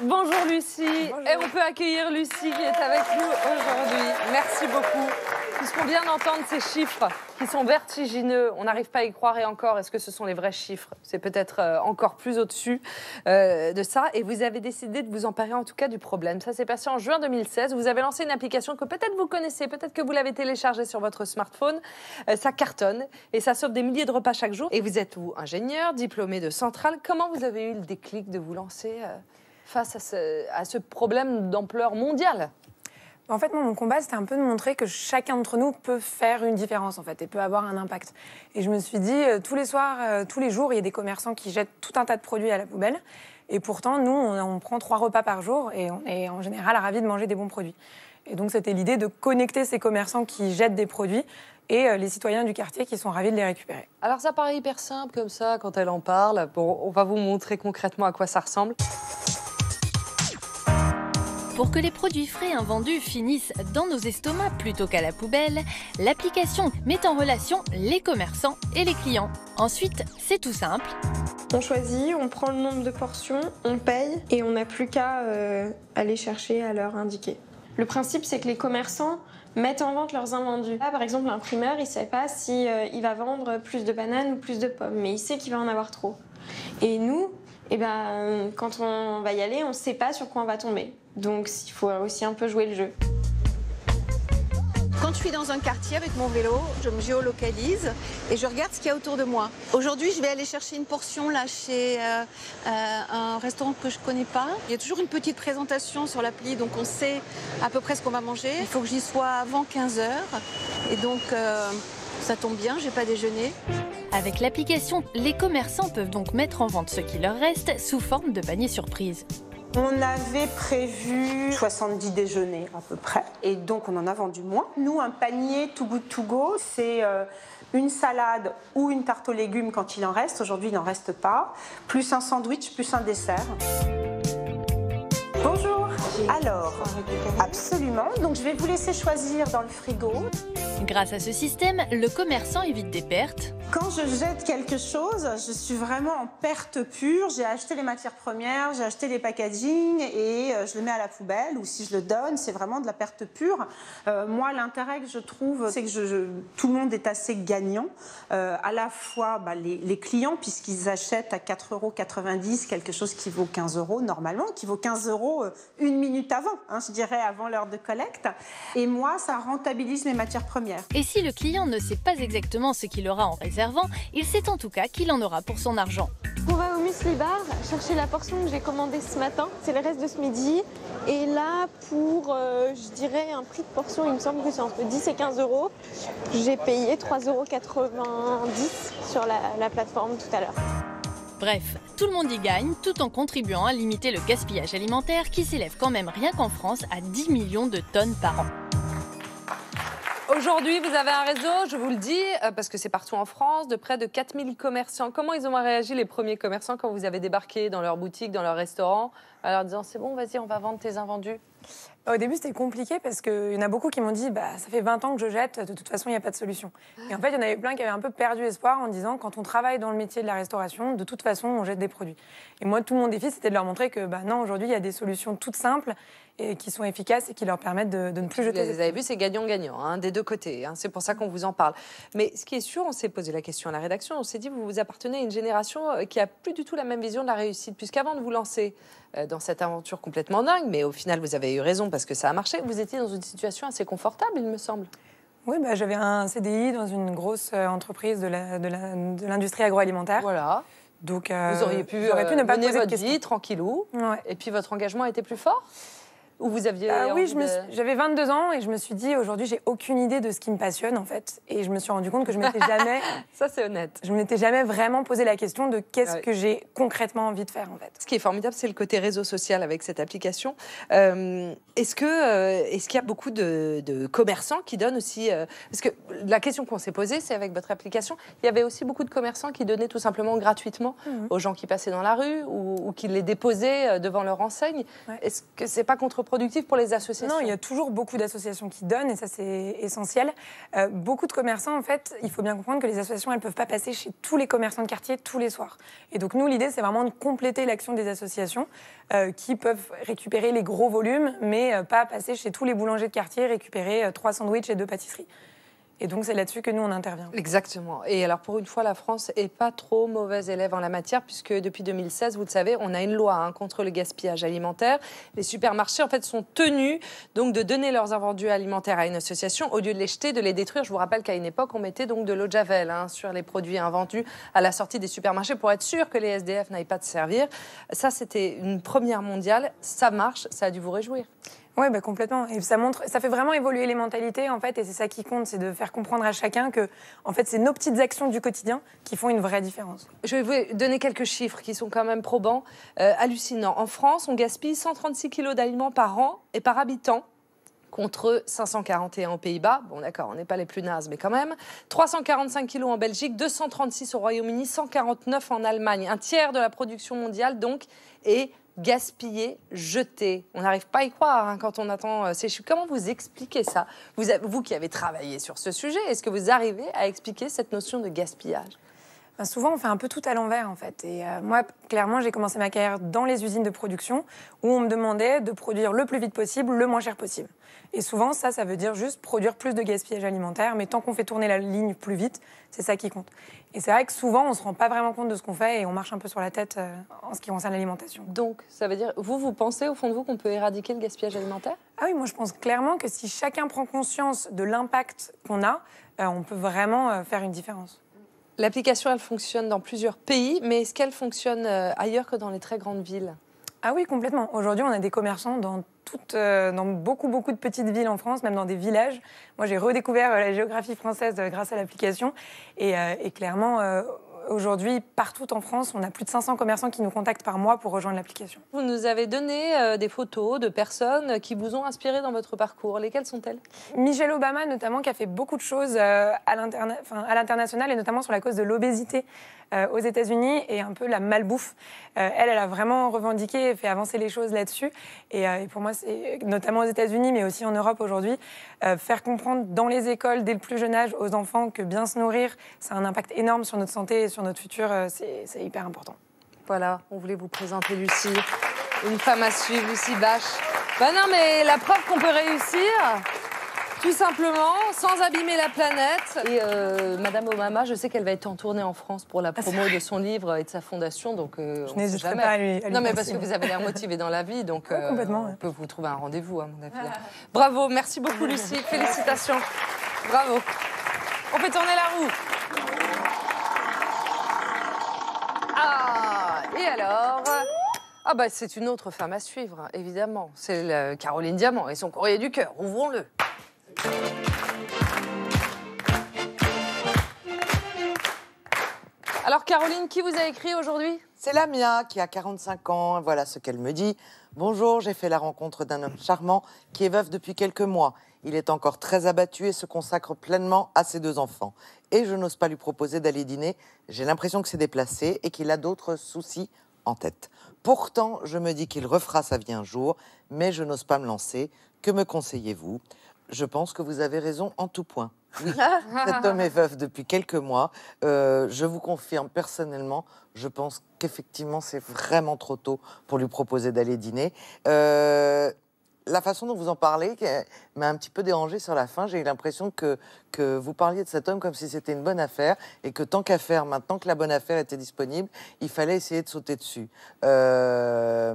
Bonjour Lucie. Bonjour. Et on peut accueillir Lucie qui est avec nous aujourd'hui. Merci beaucoup. Puisqu'on vient d'entendre ces chiffres qui sont vertigineux, on n'arrive pas à y croire et encore, est-ce que ce sont les vrais chiffres? C'est peut-être encore plus au-dessus euh, de ça. Et vous avez décidé de vous emparer en tout cas du problème. Ça s'est passé en juin deux mille seize. Vous avez lancé une application que peut-être vous connaissez, peut-être que vous l'avez téléchargée sur votre smartphone. Euh, ça cartonne et ça sauve des milliers de repas chaque jour. Et vous êtes, vous, ingénieur, diplômé de Centrale. Comment vous avez eu le déclic de vous lancer euh, face à ce, à ce problème d'ampleur mondiale? En fait, moi, mon combat, c'était un peu de montrer que chacun d'entre nous peut faire une différence, en fait, et peut avoir un impact. Et je me suis dit, euh, tous les soirs, euh, tous les jours, il y a des commerçants qui jettent tout un tas de produits à la poubelle. Et pourtant, nous, on, on prend trois repas par jour et on est en général ravis de manger des bons produits. Et donc, c'était l'idée de connecter ces commerçants qui jettent des produits et les citoyens du quartier qui sont ravis de les récupérer. Alors, ça paraît hyper simple comme ça quand elle en parle. Bon, on va vous montrer concrètement à quoi ça ressemble. Pour que les produits frais invendus finissent dans nos estomacs plutôt qu'à la poubelle, l'application met en relation les commerçants et les clients. Ensuite, c'est tout simple. On choisit, on prend le nombre de portions, on paye et on n'a plus qu'à euh, aller chercher à l'heure indiquée. Le principe, c'est que les commerçants mettent en vente leurs invendus. Là, par exemple, l'imprimeur, il ne sait pas si, euh, il va vendre plus de bananes ou plus de pommes, mais il sait qu'il va en avoir trop. Et nous, eh ben, quand on va y aller, on ne sait pas sur quoi on va tomber. Donc, il faut aussi un peu jouer le jeu. Quand je suis dans un quartier avec mon vélo, je me géolocalise et je regarde ce qu'il y a autour de moi. Aujourd'hui, je vais aller chercher une portion là chez euh, euh, un restaurant que je ne connais pas. Il y a toujours une petite présentation sur l'appli, donc on sait à peu près ce qu'on va manger. Il faut que j'y sois avant quinze heures et donc euh, ça tombe bien, je n'ai pas déjeuné. Avec l'application, les commerçants peuvent donc mettre en vente ce qui leur reste sous forme de panier surprise. On avait prévu soixante-dix déjeuners à peu près et donc on en a vendu moins. Nous, un panier Too Good To Go, c'est une salade ou une tarte aux légumes quand il en reste. Aujourd'hui, il n'en reste pas. Plus un sandwich, plus un dessert. Bonjour. Alors, absolument. Donc, je vais vous laisser choisir dans le frigo. Grâce à ce système, le commerçant évite des pertes. Quand je jette quelque chose, je suis vraiment en perte pure. J'ai acheté les matières premières, j'ai acheté les packagings et je le mets à la poubelle. Ou si je le donne, c'est vraiment de la perte pure. Euh, moi, l'intérêt que je trouve, c'est que je, je, tout le monde est assez gagnant. Euh, à la fois bah, les, les clients, puisqu'ils achètent à quatre euros quatre-vingt-dix quelque chose qui vaut quinze euros normalement, qui vaut quinze euros une minute avant, hein, je dirais avant l'heure de collecte. Et moi, ça rentabilise les matières premières. Et si le client ne sait pas exactement ce qu'il aura en réservant, il sait en tout cas qu'il en aura pour son argent. On va au Muesli Bar chercher la portion que j'ai commandée ce matin, c'est le reste de ce midi. Et là, pour, euh, je dirais, un prix de portion, il me semble que c'est entre dix et quinze euros. J'ai payé trois euros quatre-vingt-dix sur la, la plateforme tout à l'heure. Bref, tout le monde y gagne, tout en contribuant à limiter le gaspillage alimentaire qui s'élève quand même rien qu'en France à dix millions de tonnes par an. Aujourd'hui, vous avez un réseau, je vous le dis, parce que c'est partout en France, de près de quatre mille commerçants. Comment ils ont réagi, les premiers commerçants, quand vous avez débarqué dans leur boutique, dans leur restaurant, en leur disant « c'est bon, vas-y, on va vendre tes invendus ». Au début, c'était compliqué parce qu'il y en a beaucoup qui m'ont dit bah, « ça fait vingt ans que je jette, de toute façon, il n'y a pas de solution ». Et en fait, il y en avait plein qui avaient un peu perdu espoir en disant « quand on travaille dans le métier de la restauration, de toute façon, on jette des produits ». Et moi, tout mon défi, c'était de leur montrer que bah, non, aujourd'hui, il y a des solutions toutes simples et qui sont efficaces et qui leur permettent de, de ne plus jeter. Vous avez vu, c'est gagnant-gagnant, hein, des deux côtés. Hein, c'est pour ça qu'on vous en parle. Mais ce qui est sûr, on s'est posé la question à la rédaction, on s'est dit vous vous appartenez à une génération qui n'a plus du tout la même vision de la réussite, puisqu'avant de vous lancer dans cette aventure complètement dingue, mais au final, vous avez eu raison parce que ça a marché, vous étiez dans une situation assez confortable, il me semble. Oui, bah, j'avais un C D I dans une grosse entreprise de la, de la, de l'industrie agroalimentaire. Voilà. Donc, euh, vous auriez pu, vous auriez pu euh, ne pas mener votre vie, tranquillou, ouais. Et puis votre engagement était plus fort ? Ou vous aviez bah, oui, j'avais de... vingt-deux ans et je me suis dit aujourd'hui j'ai aucune idée de ce qui me passionne en fait et je me suis rendu compte que je m'étais jamais ça c'est honnête. Je m'étais jamais vraiment posé la question de qu'est-ce ouais. que j'ai concrètement envie de faire en fait. Ce qui est formidable c'est le côté réseau social avec cette application. Euh, est-ce que euh, est-ce qu'il y a beaucoup de, de commerçants qui donnent aussi euh, parce que la question qu'on s'est posée c'est avec votre application il y avait aussi beaucoup de commerçants qui donnaient tout simplement gratuitement mm-hmm. aux gens qui passaient dans la rue ou, ou qui les déposaient devant leur enseigne. Ouais. Est-ce que c'est pas contre contre-productif pour les associations? Non, il y a toujours beaucoup d'associations qui donnent, et ça c'est essentiel. Euh, beaucoup de commerçants, en fait, il faut bien comprendre que les associations, elles ne peuvent pas passer chez tous les commerçants de quartier tous les soirs. Et donc nous, l'idée, c'est vraiment de compléter l'action des associations euh, qui peuvent récupérer les gros volumes, mais euh, pas passer chez tous les boulangers de quartier récupérer euh, trois sandwichs et deux pâtisseries. Et donc, c'est là-dessus que nous, on intervient. Exactement. Et alors, pour une fois, la France n'est pas trop mauvaise élève en la matière, puisque depuis deux mille seize, vous le savez, on a une loi hein, contre le gaspillage alimentaire. Les supermarchés, en fait, sont tenus donc, de donner leurs invendus alimentaires à une association au lieu de les jeter, de les détruire. Je vous rappelle qu'à une époque, on mettait donc de l'eau de Javel hein, sur les produits invendus à la sortie des supermarchés pour être sûr que les S D F n'aillent pas de servir. Ça, c'était une première mondiale. Ça marche, ça a dû vous réjouir. Oui, bah complètement. Et ça montre, ça fait vraiment évoluer les mentalités, en fait, et c'est ça qui compte, c'est de faire comprendre à chacun que, en fait, c'est nos petites actions du quotidien qui font une vraie différence. Je vais vous donner quelques chiffres qui sont quand même probants, euh, hallucinants. En France, on gaspille cent trente-six kilos d'aliments par an et par habitant, contre cinq cent quarante et un aux Pays-Bas. Bon, d'accord, on n'est pas les plus nazes, mais quand même. trois cent quarante-cinq kilos en Belgique, deux cent trente-six au Royaume-Uni, cent quarante-neuf en Allemagne. Un tiers de la production mondiale, donc, est gaspiller, jeter. On n'arrive pas à y croire hein, quand on attend euh, ces chiffres. Comment vous expliquez ça? vous, vous qui avez travaillé sur ce sujet, est-ce que vous arrivez à expliquer cette notion de gaspillage? Ben souvent, on fait un peu tout à l'envers, en fait. Et euh, moi, clairement, j'ai commencé ma carrière dans les usines de production où on me demandait de produire le plus vite possible, le moins cher possible. Et souvent, ça, ça veut dire juste produire plus de gaspillage alimentaire. Mais tant qu'on fait tourner la ligne plus vite, c'est ça qui compte. Et c'est vrai que souvent, on ne se rend pas vraiment compte de ce qu'on fait et on marche un peu sur la tête euh, en ce qui concerne l'alimentation. Donc, ça veut dire, vous, vous pensez au fond de vous qu'on peut éradiquer le gaspillage alimentaire? Ah oui, moi, je pense clairement que si chacun prend conscience de l'impact qu'on a, euh, on peut vraiment euh, faire une différence. L'application, elle fonctionne dans plusieurs pays, mais est-ce qu'elle fonctionne ailleurs que dans les très grandes villes? Ah oui, complètement. Aujourd'hui, on a des commerçants dans, toutes, dans beaucoup, beaucoup de petites villes en France, même dans des villages. Moi, j'ai redécouvert la géographie française grâce à l'application. Et, et clairement, aujourd'hui, partout en France, on a plus de cinq cents commerçants qui nous contactent par mois pour rejoindre l'application. Vous nous avez donné des photos de personnes qui vous ont inspiré dans votre parcours. Lesquelles sont-elles? Michelle Obama, notamment, qui a fait beaucoup de choses à l'international, et notamment sur la cause de l'obésité aux États-Unis et un peu la malbouffe. Elle, elle a vraiment revendiqué et fait avancer les choses là-dessus. Et pour moi, c'est notamment aux États-Unis, mais aussi en Europe aujourd'hui, faire comprendre dans les écoles, dès le plus jeune âge, aux enfants que bien se nourrir, ça a un impact énorme sur notre santé et sur notre futur, c'est hyper important. Voilà, on voulait vous présenter Lucie, une femme à suivre, Lucie Bache. Ben non, mais la preuve qu'on peut réussir, tout simplement, sans abîmer la planète. Et euh, Madame Obama, je sais qu'elle va être en tournée en France pour la promo ah, de son livre et de sa fondation, donc euh, je n'hésiterai pas à lui, à lui Non, mais parce que vous avez l'air motivée dans la vie, donc oui, euh, complètement, on ouais. peut vous trouver un rendez-vous, à mon avis. Ah. Bravo, merci beaucoup Lucie, félicitations. Bravo. On fait tourner la roue. Ah, et alors ah bah, c'est une autre femme à suivre, évidemment. C'est Caroline Diamant et son courrier du cœur. Ouvrons-le. Alors, Caroline, qui vous a écrit aujourd'hui? C'est Lamia, qui a quarante-cinq ans. Voilà ce qu'elle me dit. Bonjour, j'ai fait la rencontre d'un homme charmant qui est veuf depuis quelques mois. Il est encore très abattu et se consacre pleinement à ses deux enfants. Et je n'ose pas lui proposer d'aller dîner. J'ai l'impression que c'est déplacé et qu'il a d'autres soucis en tête. Pourtant, je me dis qu'il refera sa vie un jour, mais je n'ose pas me lancer. Que me conseillez-vous? Je pense que vous avez raison en tout point. Oui, cet homme est veuf depuis quelques mois. Euh, je vous confirme personnellement, je pense qu'effectivement, c'est vraiment trop tôt pour lui proposer d'aller dîner. Euh... La façon dont vous en parlez m'a un petit peu dérangée sur la fin. J'ai eu l'impression que, que vous parliez de cet homme comme si c'était une bonne affaire et que tant qu'à faire, maintenant que la bonne affaire était disponible, il fallait essayer de sauter dessus. Euh,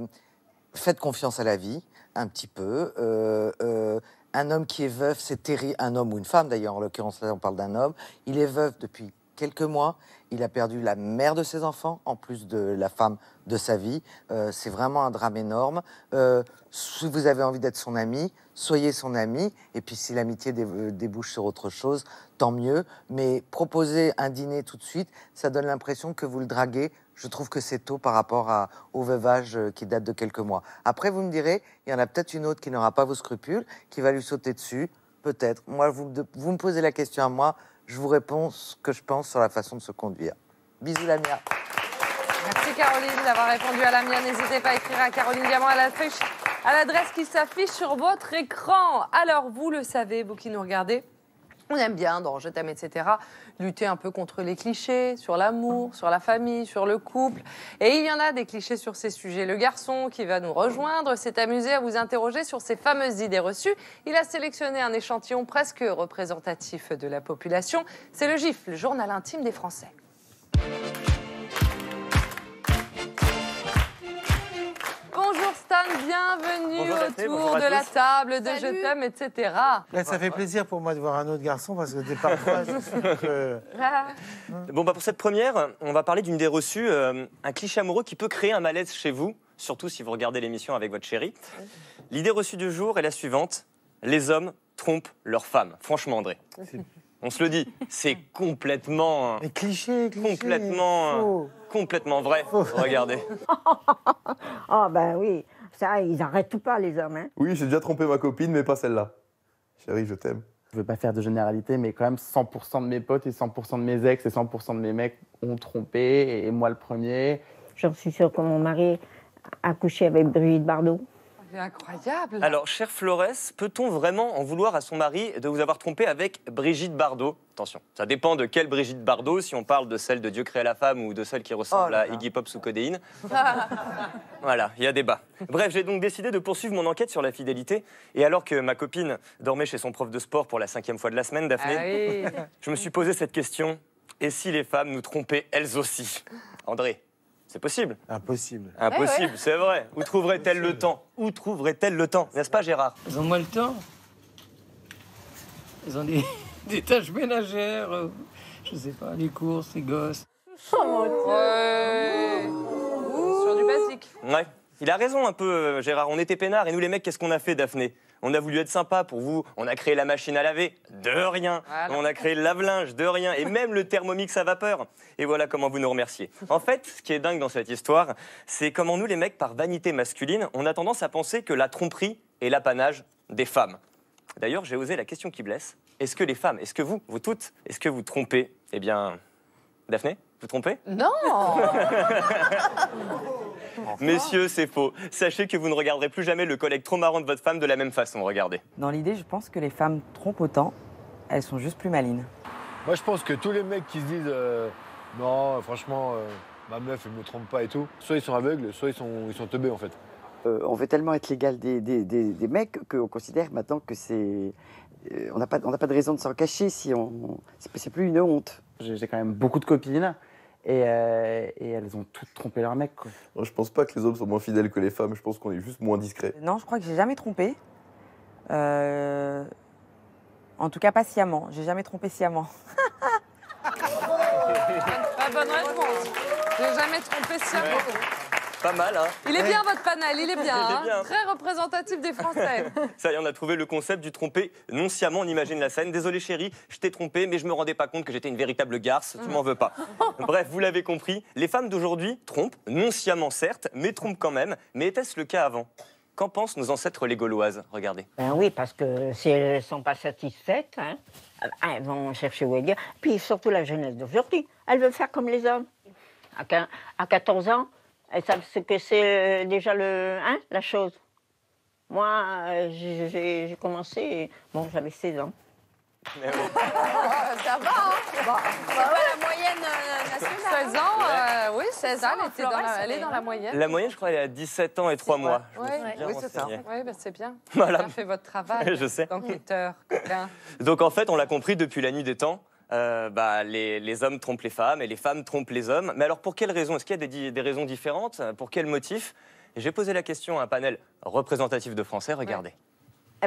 faites confiance à la vie, un petit peu. Euh, euh, un homme qui est veuf, c'est terrible. Un homme ou une femme, d'ailleurs, en l'occurrence, là, on parle d'un homme. Il est veuf depuis quelques mois. Il a perdu la mère de ses enfants, en plus de la femme de sa vie. Euh, c'est vraiment un drame énorme. Euh, si vous avez envie d'être son ami, soyez son ami. Et puis si l'amitié dé débouche sur autre chose, tant mieux. Mais proposer un dîner tout de suite, ça donne l'impression que vous le draguez. Je trouve que c'est tôt par rapport à, au veuvage qui date de quelques mois. Après, vous me direz, il y en a peut-être une autre qui n'aura pas vos scrupules, qui va lui sauter dessus, peut-être. Moi, vous, vous me posez la question à moi, je vous réponds ce que je pense sur la façon de se conduire. Bisous, Lamia. Merci Caroline d'avoir répondu à Lamia. N'hésitez pas à écrire à Caroline Diamant à la triche. à l'adresse qui s'affiche sur votre écran. Alors, vous le savez, vous qui nous regardez, on aime bien, dans Je t'aime, et cetera, lutter un peu contre les clichés sur l'amour, sur la famille, sur le couple. Et il y en a des clichés sur ces sujets. Le garçon qui va nous rejoindre s'est amusé à vous interroger sur ces fameuses idées reçues. Il a sélectionné un échantillon presque représentatif de la population. C'est le GIF, le journal intime des Français. Bienvenue bonjour autour de la table de Salut. Je t'aime, et cetera. Là, ça fait plaisir pour moi de voir un autre garçon parce que des parfois... que... Bon, bah, pour cette première, on va parler d'une idée reçue, euh, un cliché amoureux qui peut créer un malaise chez vous, surtout si vous regardez l'émission avec votre chérie. L'idée reçue du jour est la suivante. Les hommes trompent leurs femmes. Franchement, André, on se le dit, c'est complètement... Les clichés, clichés, complètement, faux. Complètement vrai. Faux. Regardez. Ah oh, ben oui. Ça, ils n'arrêtent tout pas, les hommes. Hein. Oui, j'ai déjà trompé ma copine, mais pas celle-là. Chérie, je t'aime. Je ne veux pas faire de généralité, mais quand même, cent pour cent de mes potes et cent pour cent de mes ex et cent pour cent de mes mecs ont trompé, et moi le premier. J'en suis sûre que mon mari a couché avec Brigitte Bardot. C'est incroyable. Alors, chère Florès, peut-on vraiment en vouloir à son mari de vous avoir trompé avec Brigitte Bardot? Attention, ça dépend de quelle Brigitte Bardot, si on parle de celle de Dieu créa la femme ou de celle qui ressemble oh là à là. Iggy Pop sous codéine. Voilà, il y a débat. Bref, j'ai donc décidé de poursuivre mon enquête sur la fidélité. Et alors que ma copine dormait chez son prof de sport pour la cinquième fois de la semaine, Daphné, ah oui. Je me suis posé cette question. Et si les femmes nous trompaient elles aussi? André, c'est possible. Impossible. Impossible, eh ouais. C'est vrai. Où trouverait-elle le temps? Où trouverait-elle le temps? N'est-ce pas, Gérard? Ils ont moins le temps. Ils ont des, des tâches ménagères. Euh, je sais pas, les courses, les gosses. Oh mon Dieu. Ouais. Sur du basique. Ouais. Il a raison un peu, euh, Gérard. On était peinards. Et nous, les mecs, qu'est-ce qu'on a fait, Daphné? On a voulu être sympa pour vous. On a créé la machine à laver. De rien. Voilà. On a créé le lave-linge. De rien. Et même le thermomix à vapeur. Et voilà comment vous nous remerciez. En fait, ce qui est dingue dans cette histoire, c'est comment nous, les mecs, par vanité masculine, on a tendance à penser que la tromperie est l'apanage des femmes. D'ailleurs, j'ai osé la question qui blesse. Est-ce que les femmes, est-ce que vous, vous toutes, est-ce que vous trompez? Eh bien, Daphné, vous trompez? Non. Enfin. Messieurs, c'est faux. Sachez que vous ne regarderez plus jamais le collègue trop marrant de votre femme de la même façon. Regardez. Dans l'idée, je pense que les femmes trompent autant. Elles sont juste plus malines. Moi, je pense que tous les mecs qui se disent euh, « Non, franchement, euh, ma meuf, elle me trompe pas et tout », soit ils sont aveugles, soit ils sont, ils sont teubés, en fait. Euh, on veut tellement être l'égal des, des, des, des mecs qu'on considère maintenant que c'est... Euh, on n'a pas, pas de raison de s'en cacher si on... C'est plus une honte. J'ai quand même beaucoup de copines. Et, euh, et elles ont toutes trompé leur mec, quoi. Non, je pense pas que les hommes sont moins fidèles que les femmes. Je pense qu'on est juste moins discret. Non, je crois que j'ai jamais trompé. Euh... En tout cas, pas sciemment. J'ai jamais trompé sciemment. Pas bonne réponse. J'ai jamais trompé sciemment. Ouais. Pas mal, hein. Il est bien, votre panel, il est bien. Il hein est bien. Très représentatif des Français. Ça y est, on a trouvé le concept du tromper non sciemment. On imagine la scène. Désolé, chérie, je t'ai trompé, mais je me rendais pas compte que j'étais une véritable garce. Tu m'en veux pas. Bref, vous l'avez compris, les femmes d'aujourd'hui trompent non sciemment, certes, mais trompent quand même. Mais était-ce le cas avant? Qu'en pensent nos ancêtres les Gauloises? Regardez. Ben oui, parce que si elles ne sont pas satisfaites, hein, elles vont chercher où elles disent. Puis surtout la jeunesse d'aujourd'hui, elle veut faire comme les hommes. À quatorze ans, elles savent ce que c'est déjà le, hein, la chose. Moi, j'ai commencé, et, bon, j'avais seize ans. Mais bon. Ça va, hein bah, bah, ouais. La moyenne nationale. seize ans, ouais. euh, oui, seize ans, elle, était Florence, dans la, elle est dans la moyenne. La moyenne, je crois, elle est à dix-sept ans et trois mois. Ouais. Ouais. Oui, c'est ça. Oui, ben, c'est bien. Voilà. Tu as fait votre travail d'enquêteur. Donc, en fait, on l'a compris depuis la nuit des temps. Euh, bah, les, les hommes trompent les femmes et les femmes trompent les hommes. Mais alors, pour quelles raisons? Est-ce qu'il y a des, des raisons différentes? Pour quels motifs? J'ai posé la question à un panel représentatif de Français. Regardez. Ouais.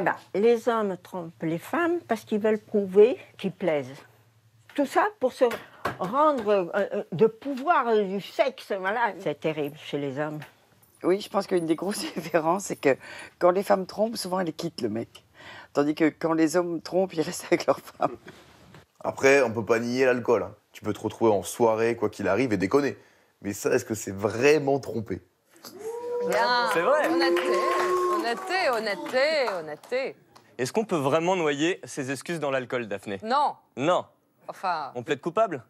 Eh ben, les hommes trompent les femmes parce qu'ils veulent prouver qu'ils plaisent. Tout ça pour se rendre euh, de pouvoir euh, du sexe. Voilà. C'est terrible chez les hommes. Oui, je pense qu'une des grosses différences, c'est que quand les femmes trompent, souvent elles quittent le mec. Tandis que quand les hommes trompent, ils restent avec leur femme. Après, on peut pas nier l'alcool. Hein. Tu peux te retrouver en soirée, quoi qu'il arrive, et déconner. Mais ça, est-ce que c'est vraiment trompé? C'est vrai. Honnêteté, honnêteté, honnêteté, honnêteté. Est-ce qu'on peut vraiment noyer ses excuses dans l'alcool, Daphné? Non. Non. Enfin... On plaide coupable?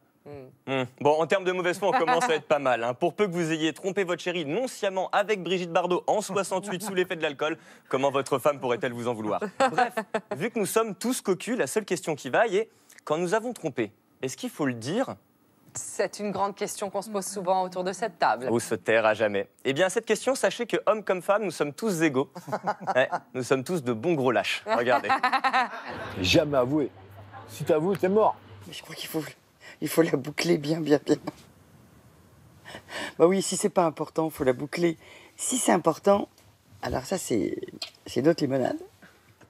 Mmh. Bon, en termes de mauvaise foi, on commence à être pas mal. Hein. Pour peu que vous ayez trompé votre chérie non sciemment avec Brigitte Bardot en soixante-huit sous l'effet de l'alcool, comment votre femme pourrait-elle vous en vouloir? Bref, vu que nous sommes tous cocus, la seule question qui vaille est, quand nous avons trompé, est-ce qu'il faut le dire? C'est une grande question qu'on se pose souvent autour de cette table. Ou se taire à jamais. Eh bien, à cette question, sachez que, hommes comme femmes, nous sommes tous égaux. Ouais, nous sommes tous de bons gros lâches. Regardez. Jamais avoué. Si t'avoues, t'es mort. Mais je crois qu'il faut... Il faut la boucler bien, bien, bien. Bah oui, si c'est pas important, il faut la boucler. Si c'est important, alors ça, c'est d'autres limonades.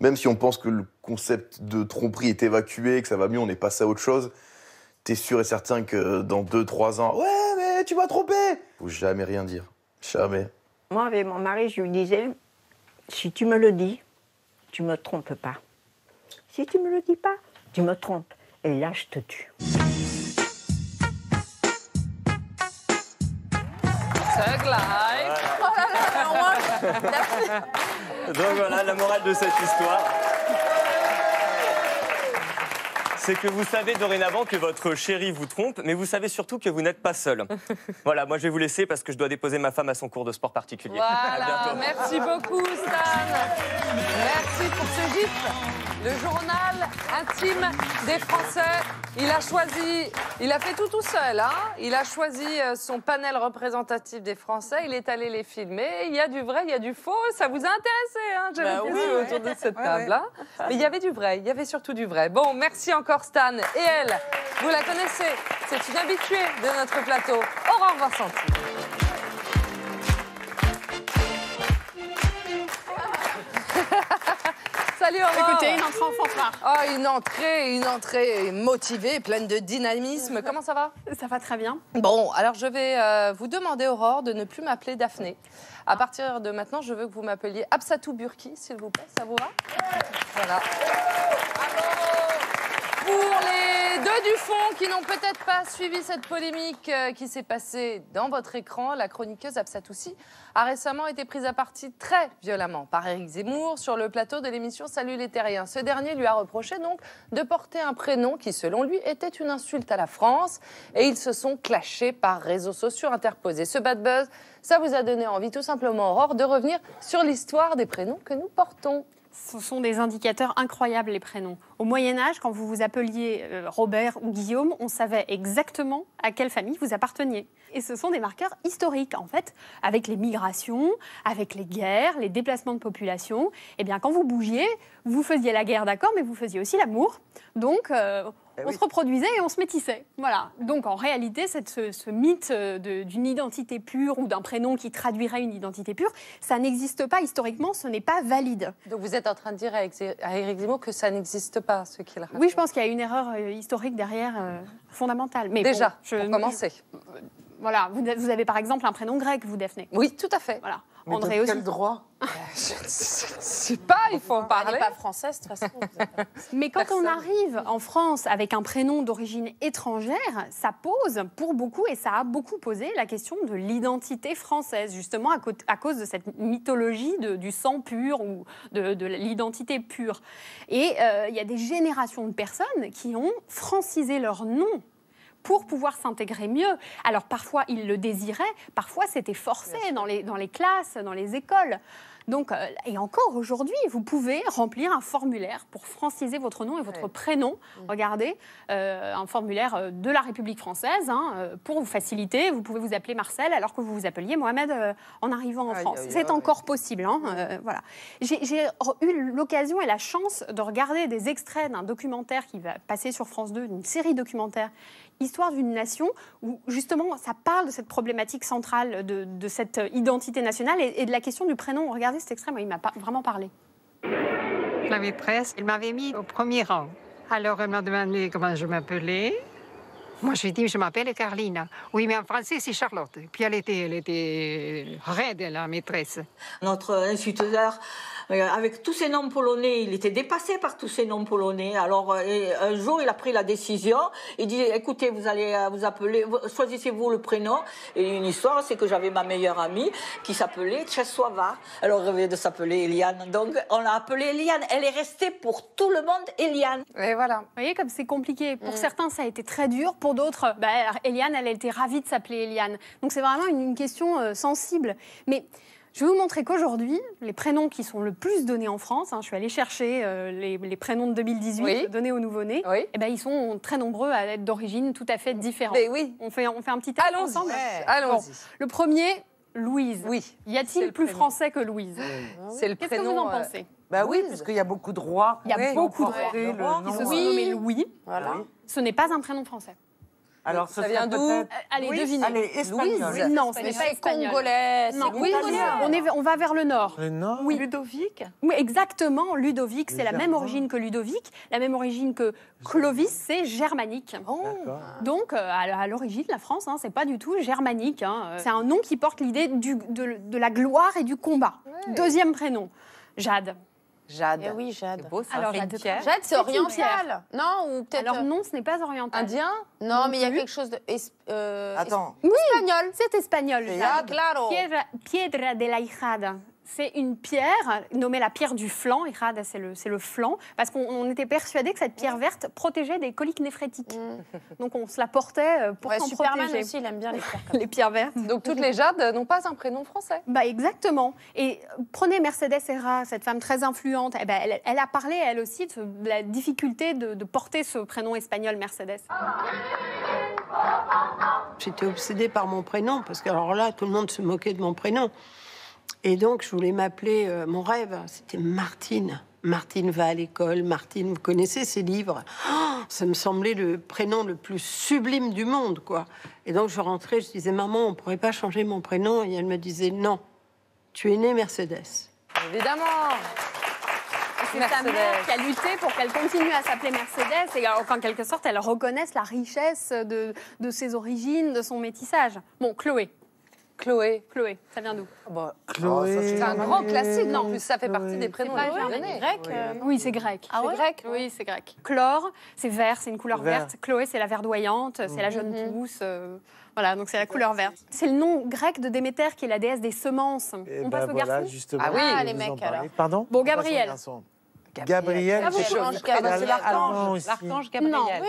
Même si on pense que le concept de tromperie est évacué, que ça va mieux, on est passé à autre chose, t'es sûr et certain que dans deux trois ans, « Ouais, mais tu m'as trompé !» Faut jamais rien dire. Jamais. Moi, avec mon mari, je lui disais, « Si tu me le dis, tu me trompes pas. Si tu me le dis pas, tu me trompes. Et là, je te tue. » Like. Voilà. Oh là là, donc voilà, la morale de cette histoire, c'est que vous savez dorénavant que votre chérie vous trompe, mais vous savez surtout que vous n'êtes pas seul. Voilà, moi je vais vous laisser parce que je dois déposer ma femme à son cours de sport particulier. Voilà, merci beaucoup Stan. Merci pour ce gif. Le journal intime des Français, il a choisi, il a fait tout tout seul, hein. Il a choisi son panel représentatif des Français, il est allé les filmer, il y a du vrai, il y a du faux, ça vous a intéressé, hein, j'ai bah oui, ouais. autour de cette table, ouais, ouais. Hein. Mais il y avait du vrai, il y avait surtout du vrai. Bon, merci encore Stan, et elle, vous la connaissez, c'est une habituée de notre plateau, Aurore Vincenti. Salut, écoutez, une entrée en fanfare. Oh, une entrée, une entrée motivée, pleine de dynamisme. Comment ça va? Ça va très bien. Bon, alors je vais euh, vous demander, Aurore, de ne plus m'appeler Daphné. À partir de maintenant, je veux que vous m'appeliez Absatou Burki, s'il vous plaît. Ça vous va? Voilà. Pour les deux du fond qui n'ont peut-être pas suivi cette polémique qui s'est passée dans votre écran, la chroniqueuse Absatoussi a récemment été prise à partie très violemment par Éric Zemmour sur le plateau de l'émission Salut les Terriens. Ce dernier lui a reproché donc de porter un prénom qui, selon lui, était une insulte à la France et ils se sont clashés par réseaux sociaux interposés. Ce bad buzz, ça vous a donné envie tout simplement, Aurore, de revenir sur l'histoire des prénoms que nous portons. Ce sont des indicateurs incroyables, les prénoms. Au Moyen-Âge, quand vous vous appeliez Robert ou Guillaume, on savait exactement à quelle famille vous apparteniez. Et ce sont des marqueurs historiques, en fait, avec les migrations, avec les guerres, les déplacements de population. Eh bien, quand vous bougiez, vous faisiez la guerre, d'accord, mais vous faisiez aussi l'amour. Donc, euh, eh on oui. se reproduisait et on se métissait. Voilà. Donc, en réalité, cette, ce, ce mythe d'une identité pure ou d'un prénom qui traduirait une identité pure, ça n'existe pas historiquement, ce n'est pas valide. Donc, vous êtes en train de dire à Éric Zemmour que ça n'existe pas, ce qu'il raconte. Oui, je pense qu'il y a une erreur historique derrière, euh, fondamentale. Mais déjà, bon, je, pour commencer. Euh, voilà. Vous, vous avez, par exemple, un prénom grec, vous, Daphné. Oui, tout à fait. Voilà. Mais André aussi. Quel droit? Je ne sais pas, il faut en parler. Elle n'est pas française, de toute façon. Mais quand personne. On arrive en France avec un prénom d'origine étrangère, ça pose pour beaucoup, et ça a beaucoup posé, la question de l'identité française, justement à, à cause de cette mythologie de, du sang pur ou de, de l'identité pure. Et euh, il y a des générations de personnes qui ont francisé leur nom pour pouvoir s'intégrer mieux. Alors parfois, ils le désiraient, parfois c'était forcé dans les, dans les classes, dans les écoles. Donc, et encore aujourd'hui, vous pouvez remplir un formulaire pour franciser votre nom et votre ouais. prénom. Regardez, euh, un formulaire de la République française, hein, pour vous faciliter. Vous pouvez vous appeler Marcel alors que vous vous appeliez Mohamed euh, en arrivant en aïe, France. C'est encore aïe. possible. Hein, euh, voilà. J'ai eu l'occasion et la chance de regarder des extraits d'un documentaire qui va passer sur France deux, une série documentaire, Histoire d'une nation, où justement ça parle de cette problématique centrale de, de cette identité nationale et, et de la question du prénom. Regardez cet extrait, moi, il m'a vraiment parlé. La maîtresse, elle m'avait mis au premier rang. Alors, elle m'a demandé comment je m'appelais. Moi, je lui ai dit, je m'appelle Carlina. Oui, mais en français, c'est Charlotte. Puis, elle était, elle était raide, la maîtresse. Notre instituteur Avec tous ces noms polonais, il était dépassé par tous ces noms polonais. Alors, un jour, il a pris la décision. Il dit, écoutez, vous allez vous appeler, choisissez-vous le prénom. Et une histoire, c'est que j'avais ma meilleure amie qui s'appelait Czesława. Elle rêvait de s'appeler Eliane. Donc, on l'a appelée Eliane. Elle est restée pour tout le monde Eliane. Et voilà. Vous voyez comme c'est compliqué. Pour mmh. certains, ça a été très dur. Pour d'autres, bah, Eliane, elle était ravie de s'appeler Eliane. Donc, c'est vraiment une, une question euh, sensible. Mais... je vais vous montrer qu'aujourd'hui, les prénoms qui sont le plus donnés en France, hein, je suis allée chercher euh, les, les prénoms de deux mille dix-huit oui. donnés aux nouveau-nés, oui. et ben, ils sont très nombreux à être d'origine tout à fait différente. Mais oui. On fait, on fait un petit tas ensemble. Ouais. Allons-y. Bon, le premier, Louise. Oui. Y a-t-il plus français que Louise? C'est le prénom. Qu'est-ce que vous en pensez? Bah oui, parce qu'il y a beaucoup de rois. Il y a oui, beaucoup de rois, le roi qui se sont nommés Louis. Voilà. Oui. Ce n'est pas un prénom français. Alors, ça vient d'où? Allez, devinez. Allez, espagnol. Non, ce n'est pas congolais. Non, oui, on, est, on va vers le nord. Le nord. Oui. Ludovic. Oui, exactement, Ludovic. C'est la même origine que Ludovic, la même origine que Clovis, c'est germanique. Oh. Donc, à l'origine, la France, hein, c'est pas du tout germanique. Hein. C'est un nom qui porte l'idée de, de la gloire et du combat. Ouais. Deuxième prénom, Jade. Jade. Eh oui, Jade. C'est beau, ça. Alors, Jade, c'est oriental. Non, ou peut-être. Alors, non, ce n'est pas oriental. Indien? Non, non mais il y a quelque chose de. Es... Euh... Attends. Oui, espagnol. C'est espagnol. Jade. Claro. Piedra, piedra de la Ijada. C'est une pierre nommée la pierre du flanc. Ijada, c'est le, le flanc. Parce qu'on était persuadé que cette pierre verte protégeait des coliques néphrétiques. Mm. Donc, on se la portait pour s'en ouais, Superman protéger. Aussi, il aime bien les pierres. les pierres vertes. Donc, toutes les Jades n'ont pas un prénom français. Bah, exactement. Et prenez Mercedes Herrera, cette femme très influente. Eh ben, elle, elle a parlé, elle aussi, de la difficulté de, de porter ce prénom espagnol Mercedes. J'étais obsédée par mon prénom, parce que alors là, tout le monde se moquait de mon prénom. Et donc, je voulais m'appeler... Euh, mon rêve, c'était Martine. Martine va à l'école, Martine... Vous connaissez ces livres? Oh, ça me semblait le prénom le plus sublime du monde, quoi. Et donc, je rentrais, je disais, « Maman, on ne pourrait pas changer mon prénom ?» Et elle me disait, « Non, tu es née Mercedes. » Évidemment. C'est sa mère qui a lutté pour qu'elle continue à s'appeler Mercedes et qu'en quelque sorte, elle reconnaisse la richesse de, de ses origines, de son métissage. Bon, Chloé. Chloé. Chloé, ça vient d'où? Bah, Chloé. Oh, c'est un grand classique, non? En plus, ça fait Chloé. Partie des prénoms. C'est grec. Oui, euh... oui c'est grec. Ah, c'est ouais grec. Oui, c'est grec. Chlore, c'est vert, c'est une couleur vert. verte. Chloé, c'est la verdoyante, mmh. c'est la jeune mmh. pousse. Euh... Voilà, donc c'est la couleur verte. C'est le nom grec de Déméter, qui est la déesse des semences. Et on bah passe au voilà, garçon. Justement, ah oui, ah, les mecs alors. Pardon. Bon, Gabriel. Gabriel, c'est l'archange Gabriel. Non, oui,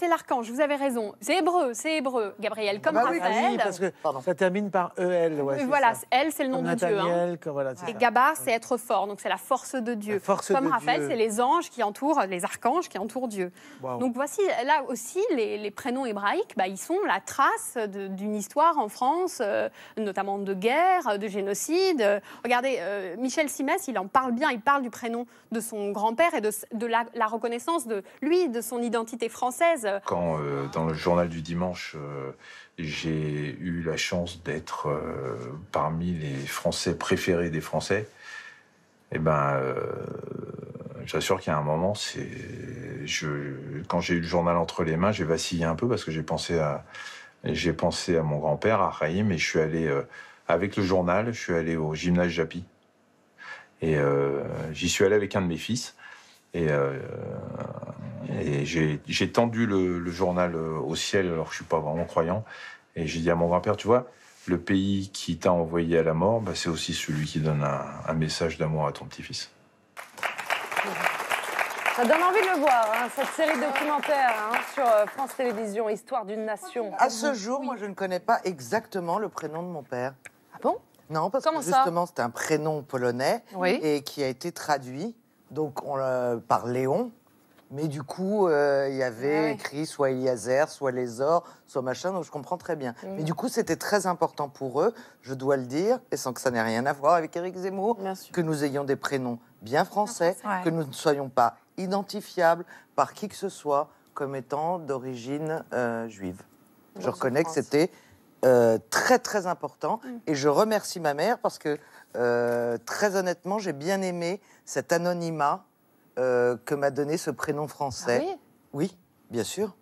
c'est l'archange, vous avez raison. C'est hébreu, c'est hébreu, Gabriel, comme Raphaël. Ah bah oui, parce que pardon. Ça termine par E L. Ouais, voilà, elle, c'est le nom de Dieu. Hein. Comme, voilà, et Gaba, c'est être fort, donc c'est la force de Dieu. Force comme de Raphaël, c'est les anges qui entourent, les archanges qui entourent Dieu. Wow. Donc voici, là aussi, les, les prénoms hébraïques, bah, ils sont la trace d'une histoire en France, euh, notamment de guerre, de génocide. Regardez, euh, Michel Simès, il en parle bien, il parle du prénom de son grand-père et de, de la, la reconnaissance de lui, de son identité française. Quand, euh, dans le journal du dimanche, euh, j'ai eu la chance d'être euh, parmi les Français préférés des Français, et eh ben, euh, j'assure qu'il y a un moment, c'est, je, quand j'ai eu le journal entre les mains, j'ai vacillé un peu parce que j'ai pensé à, j'ai pensé à mon grand-père, à Raïm, et je suis allé, euh, avec le journal, je suis allé au gymnase Japy. Et euh, j'y suis allé avec un de mes fils. Et, euh, et j'ai tendu le, le journal au ciel, alors que je ne suis pas vraiment croyant. Et j'ai dit à mon grand-père, tu vois, le pays qui t'a envoyé à la mort, bah, c'est aussi celui qui donne un, un message d'amour à ton petit-fils. Ça donne envie de le voir, hein, cette série documentaire hein, sur France Télévisions, Histoire d'une nation. À ce jour, oui. moi, je ne connais pas exactement le prénom de mon père. Ah bon ? Non, parce Comment que justement, c'est un prénom polonais oui. et qui a été traduit donc on l'a, par Léon. Mais du coup, euh, il y avait ouais. écrit soit Eliezer, soit Lézor, soit machin, donc je comprends très bien. Mmh. Mais du coup, c'était très important pour eux, je dois le dire, et sans que ça n'ait rien à voir avec Éric Zemmour, que nous ayons des prénoms bien français, ouais. que nous ne soyons pas identifiables par qui que ce soit comme étant d'origine euh, juive. Bon, je reconnais que c'était... Euh, très, très important. Et je remercie ma mère parce que, euh, très honnêtement, j'ai bien aimé cet anonymat euh, que m'a donné ce prénom français. Ah oui, oui, bien sûr.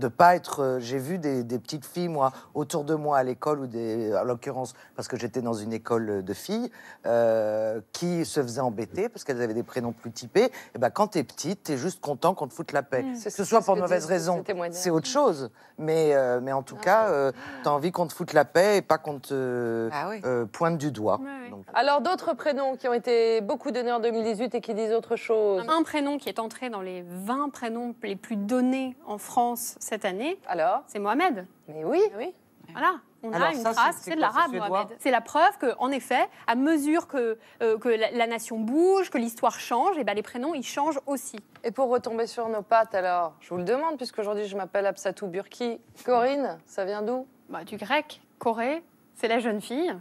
de pas être... J'ai vu des, des petites filles, moi, autour de moi à l'école, ou des, en l'occurrence, parce que j'étais dans une école de filles, euh, qui se faisaient embêter parce qu'elles avaient des prénoms plus typés. Et ben, quand t'es petite, t'es juste content qu'on te foute la paix. Mmh. Que ce soit pour de mauvaises raisons, c'est autre chose. Mais, euh, mais en tout ah, cas, euh, t'as envie qu'on te foute la paix et pas qu'on te ah, oui. euh, pointe du doigt. Ah, oui. Donc, alors, d'autres prénoms qui ont été beaucoup donnés en deux mille dix-huit et qui disent autre chose. Un prénom qui est entré dans les vingt prénoms les plus donnés en France cette année, alors c'est Mohamed. Mais oui, oui. Voilà, on alors a une ça, trace, c'est de l'arabe, Mohamed. C'est la preuve qu'en effet, à mesure que, euh, que la, la nation bouge, que l'histoire change, et ben les prénoms, ils changent aussi. Et pour retomber sur nos pattes, alors, je vous le demande, puisqu'aujourd'hui je m'appelle Absatou Burki. Corinne, ça vient d'où? Bah, du grec, Corée, c'est la jeune fille.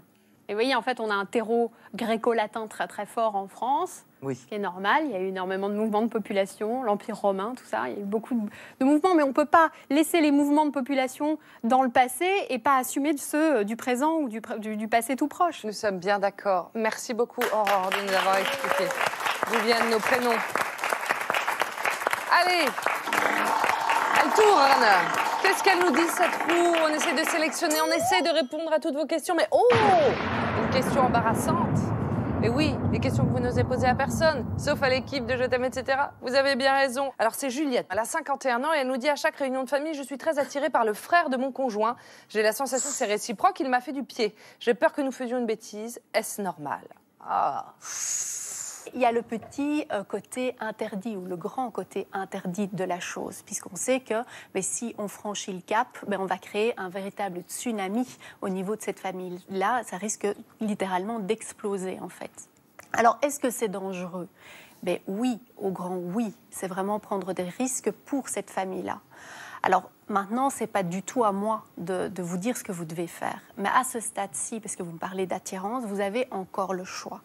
Et vous voyez, en fait, on a un terreau gréco-latin très très fort en France, oui. Ce qui est normal. Il y a eu énormément de mouvements de population, l'Empire romain, tout ça. Il y a eu beaucoup de, de mouvements, mais on ne peut pas laisser les mouvements de population dans le passé et pas assumer ceux du présent ou du, du, du passé tout proche. Nous sommes bien d'accord. Merci beaucoup, Aurore, de nous avoir expliqué d'où viennent nos prénoms. Allez, elle tourne. Qu'est-ce qu'elle nous dit, cette roue? On essaie de sélectionner, on essaie de répondre à toutes vos questions, mais oh, une question embarrassante. Mais oui, les questions que vous n'osez poser à personne, sauf à l'équipe de Je t'aime, et cetera. Vous avez bien raison. Alors, c'est Juliette. Elle a cinquante et un ans et elle nous dit à chaque réunion de famille, je suis très attirée par le frère de mon conjoint. J'ai la sensation que c'est réciproque, il m'a fait du pied. J'ai peur que nous faisions une bêtise. Est-ce normal? Ah. Il y a le petit côté interdit ou le grand côté interdit de la chose, puisqu'on sait que mais si on franchit le cap, mais on va créer un véritable tsunami au niveau de cette famille-là. Ça risque littéralement d'exploser, en fait. Alors, est-ce que c'est dangereux? Mais oui, au grand oui. C'est vraiment prendre des risques pour cette famille-là. Alors, maintenant, ce n'est pas du tout à moi de, de vous dire ce que vous devez faire. Mais à ce stade-ci, parce que vous me parlez d'attirance, vous avez encore le choix.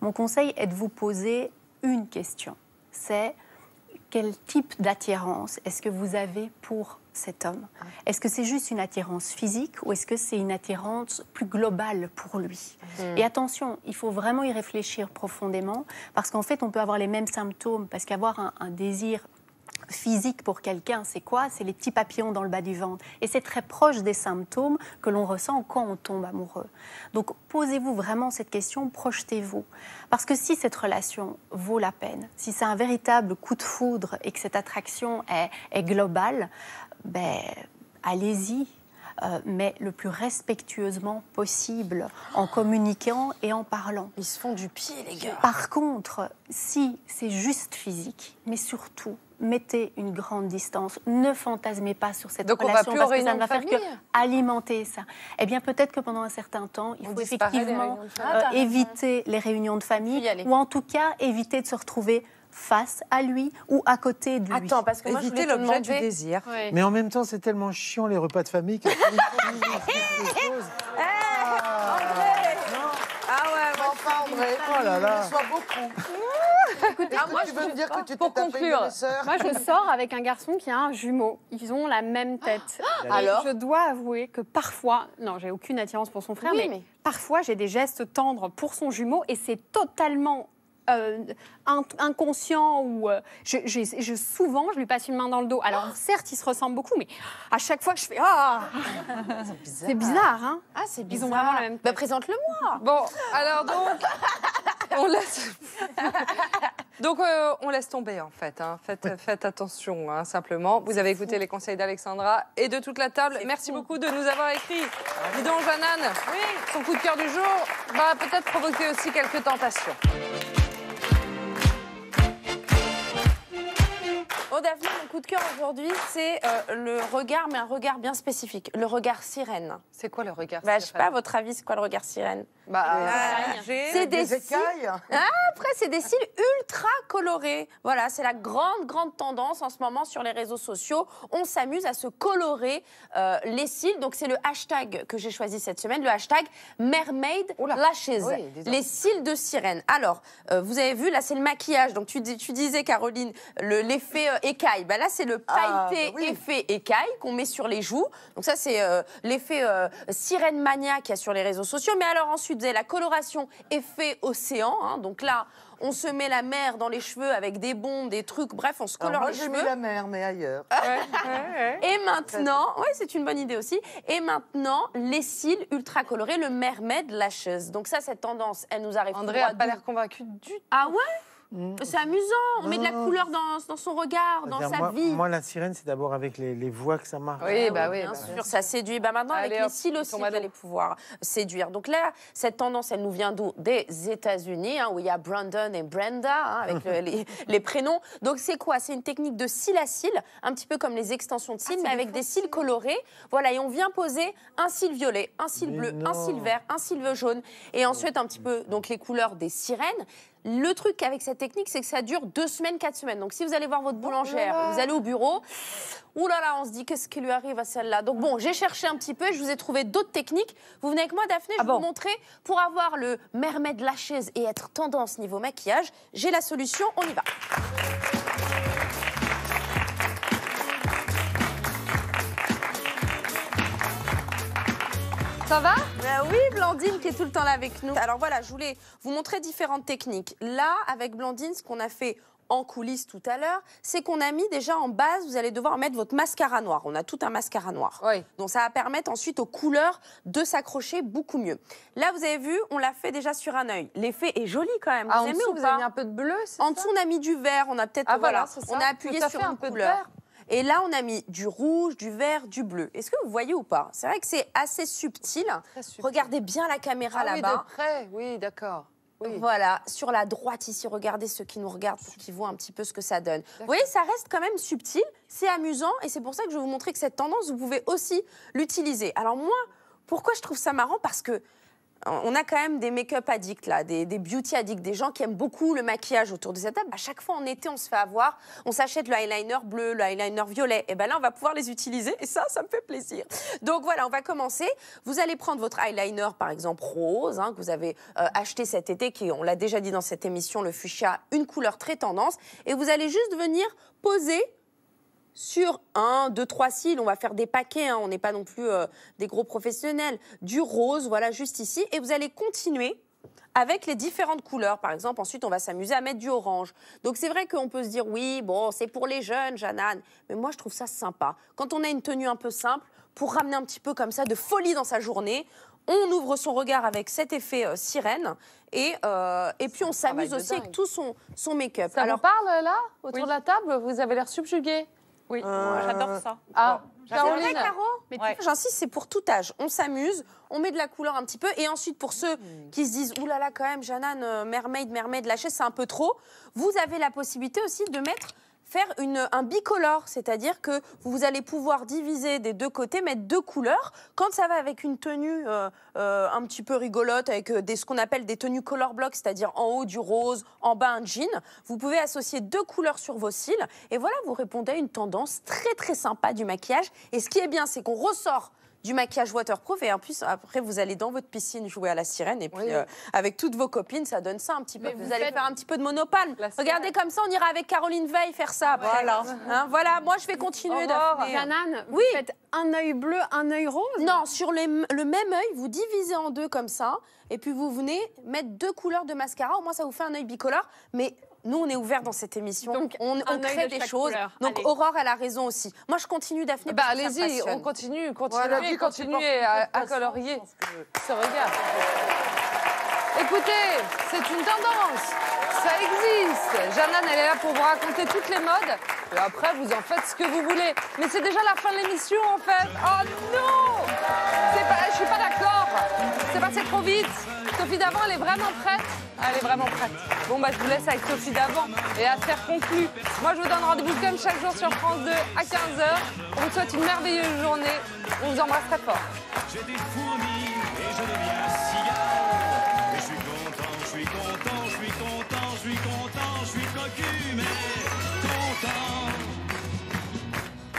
Mon conseil est de vous poser une question. C'est quel type d'attirance est-ce que vous avez pour cet homme? Est-ce que c'est juste une attirance physique ou est-ce que c'est une attirance plus globale pour lui? Mmh. Et attention, il faut vraiment y réfléchir profondément parce qu'en fait, on peut avoir les mêmes symptômes parce qu'avoir un, un désir physique pour quelqu'un, c'est quoi? C'est les petits papillons dans le bas du ventre. Et c'est très proche des symptômes que l'on ressent quand on tombe amoureux. Donc, posez-vous vraiment cette question, projetez-vous. Parce que si cette relation vaut la peine, si c'est un véritable coup de foudre et que cette attraction est, est globale, ben, allez-y. Euh, mais le plus respectueusement possible, en communiquant et en parlant. Ils se font du pied, les gars. Par contre, si c'est juste physique, mais surtout, mettez une grande distance, ne fantasmez pas sur cette Donc relation, on va plus parce que ça ne va faire qu'alimenter ça. Eh bien, peut-être que pendant un certain temps, il on faut effectivement euh, éviter les réunions de famille, ou en tout cas, éviter de se retrouver face à lui ou à côté de lui. Attends, parce que moi, éviter je voulais l'objet du désir. Oui. Mais en même temps, c'est tellement chiant, les repas de famille. Que... ah, André non. Ah ouais, bon, pas André. Oh là là. Soit beaucoup. Écoutez, ah, moi, tu veux me dire que tu pour conclure, moi je sors avec un garçon qui a un jumeau. Ils ont la même tête. Alors, je dois avouer que parfois, non, j'ai aucune attirance pour son frère, oui, mais, mais parfois j'ai des gestes tendres pour son jumeau et c'est totalement Euh, inconscient ou euh, je, je, je, souvent je lui passe une main dans le dos. Alors oh certes ils se ressemblent beaucoup, mais à chaque fois je fais ah oh c'est bizarre, bizarre hein ah c'est bizarre. Ils ont vraiment la même. Bah, présente-le-moi. Bon alors donc on laisse donc euh, on laisse tomber en fait. Hein. Faites, ouais. faites attention hein, simplement. Vous avez écouté fou. les conseils d'Alexandra et de toute la table. Merci fou. beaucoup de nous avoir écrit. Dis donc Jeannane, oui. son coup de cœur du jour va peut-être provoquer aussi quelques tentations. Au Daphné, mon coup de cœur aujourd'hui, c'est euh, le regard, mais un regard bien spécifique. Le regard sirène. C'est quoi le regard bah, sirène? Je sais pas, à votre avis, c'est quoi le regard sirène? Bah, euh, c'est des, des cils. Ah, après, c'est des cils ultra colorés. Voilà, c'est la grande, grande tendance en ce moment sur les réseaux sociaux. On s'amuse à se colorer euh, les cils. Donc, c'est le hashtag que j'ai choisi cette semaine, le hashtag Mermaid Oula. Lashes. Oui, les cils de sirène. Alors, euh, vous avez vu, là, c'est le maquillage. Donc, tu, dis, tu disais, Caroline, l'effet... Le, écaille. Bah là, c'est le pailleté ah, oui. effet écaille qu'on met sur les joues. Donc ça, c'est euh, l'effet euh, sirène mania qu'il y a sur les réseaux sociaux. Mais alors ensuite, tu disais, la coloration effet océan. Hein, donc là, on se met la mer dans les cheveux avec des bombes, des trucs. Bref, on se colore moi, les cheveux. Moi, j'ai mis la mer, mais ailleurs. Et maintenant, oui, c'est une bonne idée aussi. Et maintenant, les cils ultra colorés, le mermaid lashes. Donc ça, cette tendance, elle nous arrive. André n'a pas l'air convaincu du tout. Ah ouais? C'est amusant, on non, met de la non, couleur dans, dans son regard, dans sa moi, vie. Moi, la sirène, c'est d'abord avec les, les voix que ça marque. Oui, ah, bah oui, bien bah, sûr, bah, ça séduit. Bah, maintenant, allez, avec hop, les cils aussi, vous allez pouvoir séduire. Donc là, cette tendance, elle nous vient d'où? Des États-Unis, hein, où il y a Brandon et Brenda, hein, avec le, les, les prénoms. Donc c'est quoi? C'est une technique de cils à cils, un petit peu comme les extensions de cils, ah, mais avec des cils colorés. Voilà, et on vient poser un cil violet, un cil mais bleu, non. un cil vert, un cil jaune. Et ensuite, un petit peu donc les couleurs des sirènes. Le truc avec cette technique, c'est que ça dure deux semaines, quatre semaines. Donc, si vous allez voir votre boulangère, vous allez au bureau, oulala, là là, on se dit, qu'est-ce qui lui arrive à celle-là? Donc, bon, j'ai cherché un petit peu, je vous ai trouvé d'autres techniques. Vous venez avec moi, Daphné, je ah bon. vais vous montrer. Pour avoir le mermaid lashes et être tendance niveau maquillage, j'ai la solution, on y va. Ça va? Ben oui, Blandine qui est tout le temps là avec nous. Alors voilà, je voulais vous montrer différentes techniques. Là, avec Blandine, ce qu'on a fait en coulisses tout à l'heure, c'est qu'on a mis déjà en base, vous allez devoir mettre votre mascara noir. On a tout un mascara noir. Oui. Donc ça va permettre ensuite aux couleurs de s'accrocher beaucoup mieux. Là, vous avez vu, on l'a fait déjà sur un œil. L'effet est joli quand même. Ah, vous en aimez dessous, ou pas? Vous avez mis un peu de bleu, c'est ça? En dessous, on a mis du vert. On a peut-être ah, voilà, on a appuyé sur une un peu couleur. De vert. Et là, on a mis du rouge, du vert, du bleu. Est-ce que vous voyez ou pas? C'est vrai que c'est assez subtil. subtil. Regardez bien la caméra ah, là-bas. Oui, de près, oui, d'accord. Oui. Voilà, sur la droite ici, regardez ceux qui nous regardent pour qu'ils voient un petit peu ce que ça donne. Vous voyez, ça reste quand même subtil, c'est amusant et c'est pour ça que je vais vous montrer que cette tendance, vous pouvez aussi l'utiliser. Alors moi, pourquoi je trouve ça marrant? Parce que on a quand même des make-up addicts, là, des, des beauty addicts, des gens qui aiment beaucoup le maquillage autour de cette table. À chaque fois en été, on se fait avoir, on s'achète le eyeliner bleu, le eyeliner violet. Et bien là, on va pouvoir les utiliser et ça, ça me fait plaisir. Donc voilà, on va commencer. Vous allez prendre votre eyeliner, par exemple, rose, hein, que vous avez euh, acheté cet été, qui, on l'a déjà dit dans cette émission, le fuchsia, une couleur très tendance. Et vous allez juste venir poser sur un, deux, trois cils, on va faire des paquets, hein, on n'est pas non plus euh, des gros professionnels, du rose, voilà, juste ici. Et vous allez continuer avec les différentes couleurs. Par exemple, ensuite, on va s'amuser à mettre du orange. Donc, c'est vrai qu'on peut se dire, oui, bon, c'est pour les jeunes, Jeanne-Anne. Mais moi, je trouve ça sympa. Quand on a une tenue un peu simple, pour ramener un petit peu comme ça de folie dans sa journée, on ouvre son regard avec cet effet euh, sirène et, euh, et puis on s'amuse aussi dingue. avec tout son, son make-up. Ça Alors, vous parle, là, autour oui. de la table? Vous avez l'air subjugué. Oui, euh... j'adore ça. Ah, Caroline, c'est vrai, Caro, ouais. J'insiste, c'est pour tout âge. On s'amuse, on met de la couleur un petit peu. Et ensuite, pour ceux qui se disent, oulala, là là, quand même, Jeanne-Anne, mermaid, mermaid, la chaise, c'est un peu trop. Vous avez la possibilité aussi de mettre, faire une, un bicolore. C'est-à-dire que vous allez pouvoir diviser des deux côtés, mettre deux couleurs. Quand ça va avec une tenue euh, euh, un petit peu rigolote, avec des, ce qu'on appelle des tenues color block, c'est-à-dire en haut du rose, en bas un jean, vous pouvez associer deux couleurs sur vos cils. Et voilà, vous répondez à une tendance très très sympa du maquillage. Et ce qui est bien, c'est qu'on ressort du maquillage waterproof et en plus, après, vous allez dans votre piscine jouer à la sirène et puis oui. euh, avec toutes vos copines, ça donne ça un petit peu. Vous, vous allez faire un petit peu de monopalme. Regardez comme ça, on ira avec Caroline Veil faire ça. Ouais. Voilà. Hein, voilà, moi, je vais continuer. Jeanne-Anne, vous faites un œil bleu, un œil rose? Non, sur les, le même œil, vous divisez en deux comme ça et puis vous venez mettre deux couleurs de mascara. Au moins, ça vous fait un œil bicolore, mais... Nous, on est ouvert dans cette émission, donc, on, on crée de des choses. Couleur. Donc, allez. Aurore, elle a raison aussi. Moi, je continue, Daphné. Bah, allez-y, on continue, continuez voilà, continue, continue à, à colorier que... ce regard. Écoutez, c'est une tendance, ça existe. Jeanne-Anne, elle est là pour vous raconter toutes les modes. Et après, vous en faites ce que vous voulez. Mais c'est déjà la fin de l'émission, en fait. Oh non, pas, je suis pas d'accord. C'est passé trop vite. Sophie Davant, elle est vraiment prête. Elle est vraiment prête. Bon, bah, je vous laisse avec Sophie Davant et affaire conclue. Moi, je vous donne rendez-vous comme chaque jour sur France deux à quinze heures. On vous souhaite une merveilleuse journée. On vous embrasse très fort. J'ai des fourmis et je deviens cigale. Je suis content, je suis content, je suis content, je suis content, je suis cocu, mais content.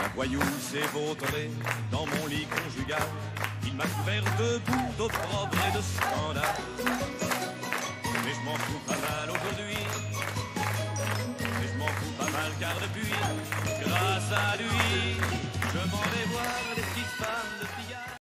Un voyou s'est vautré dans mon lit conjugal. Il m'a couvert de boue, d'opprobre et de scandale. Mais je m'en fous pas mal aujourd'hui, mais je m'en fous pas mal car depuis, grâce à lui.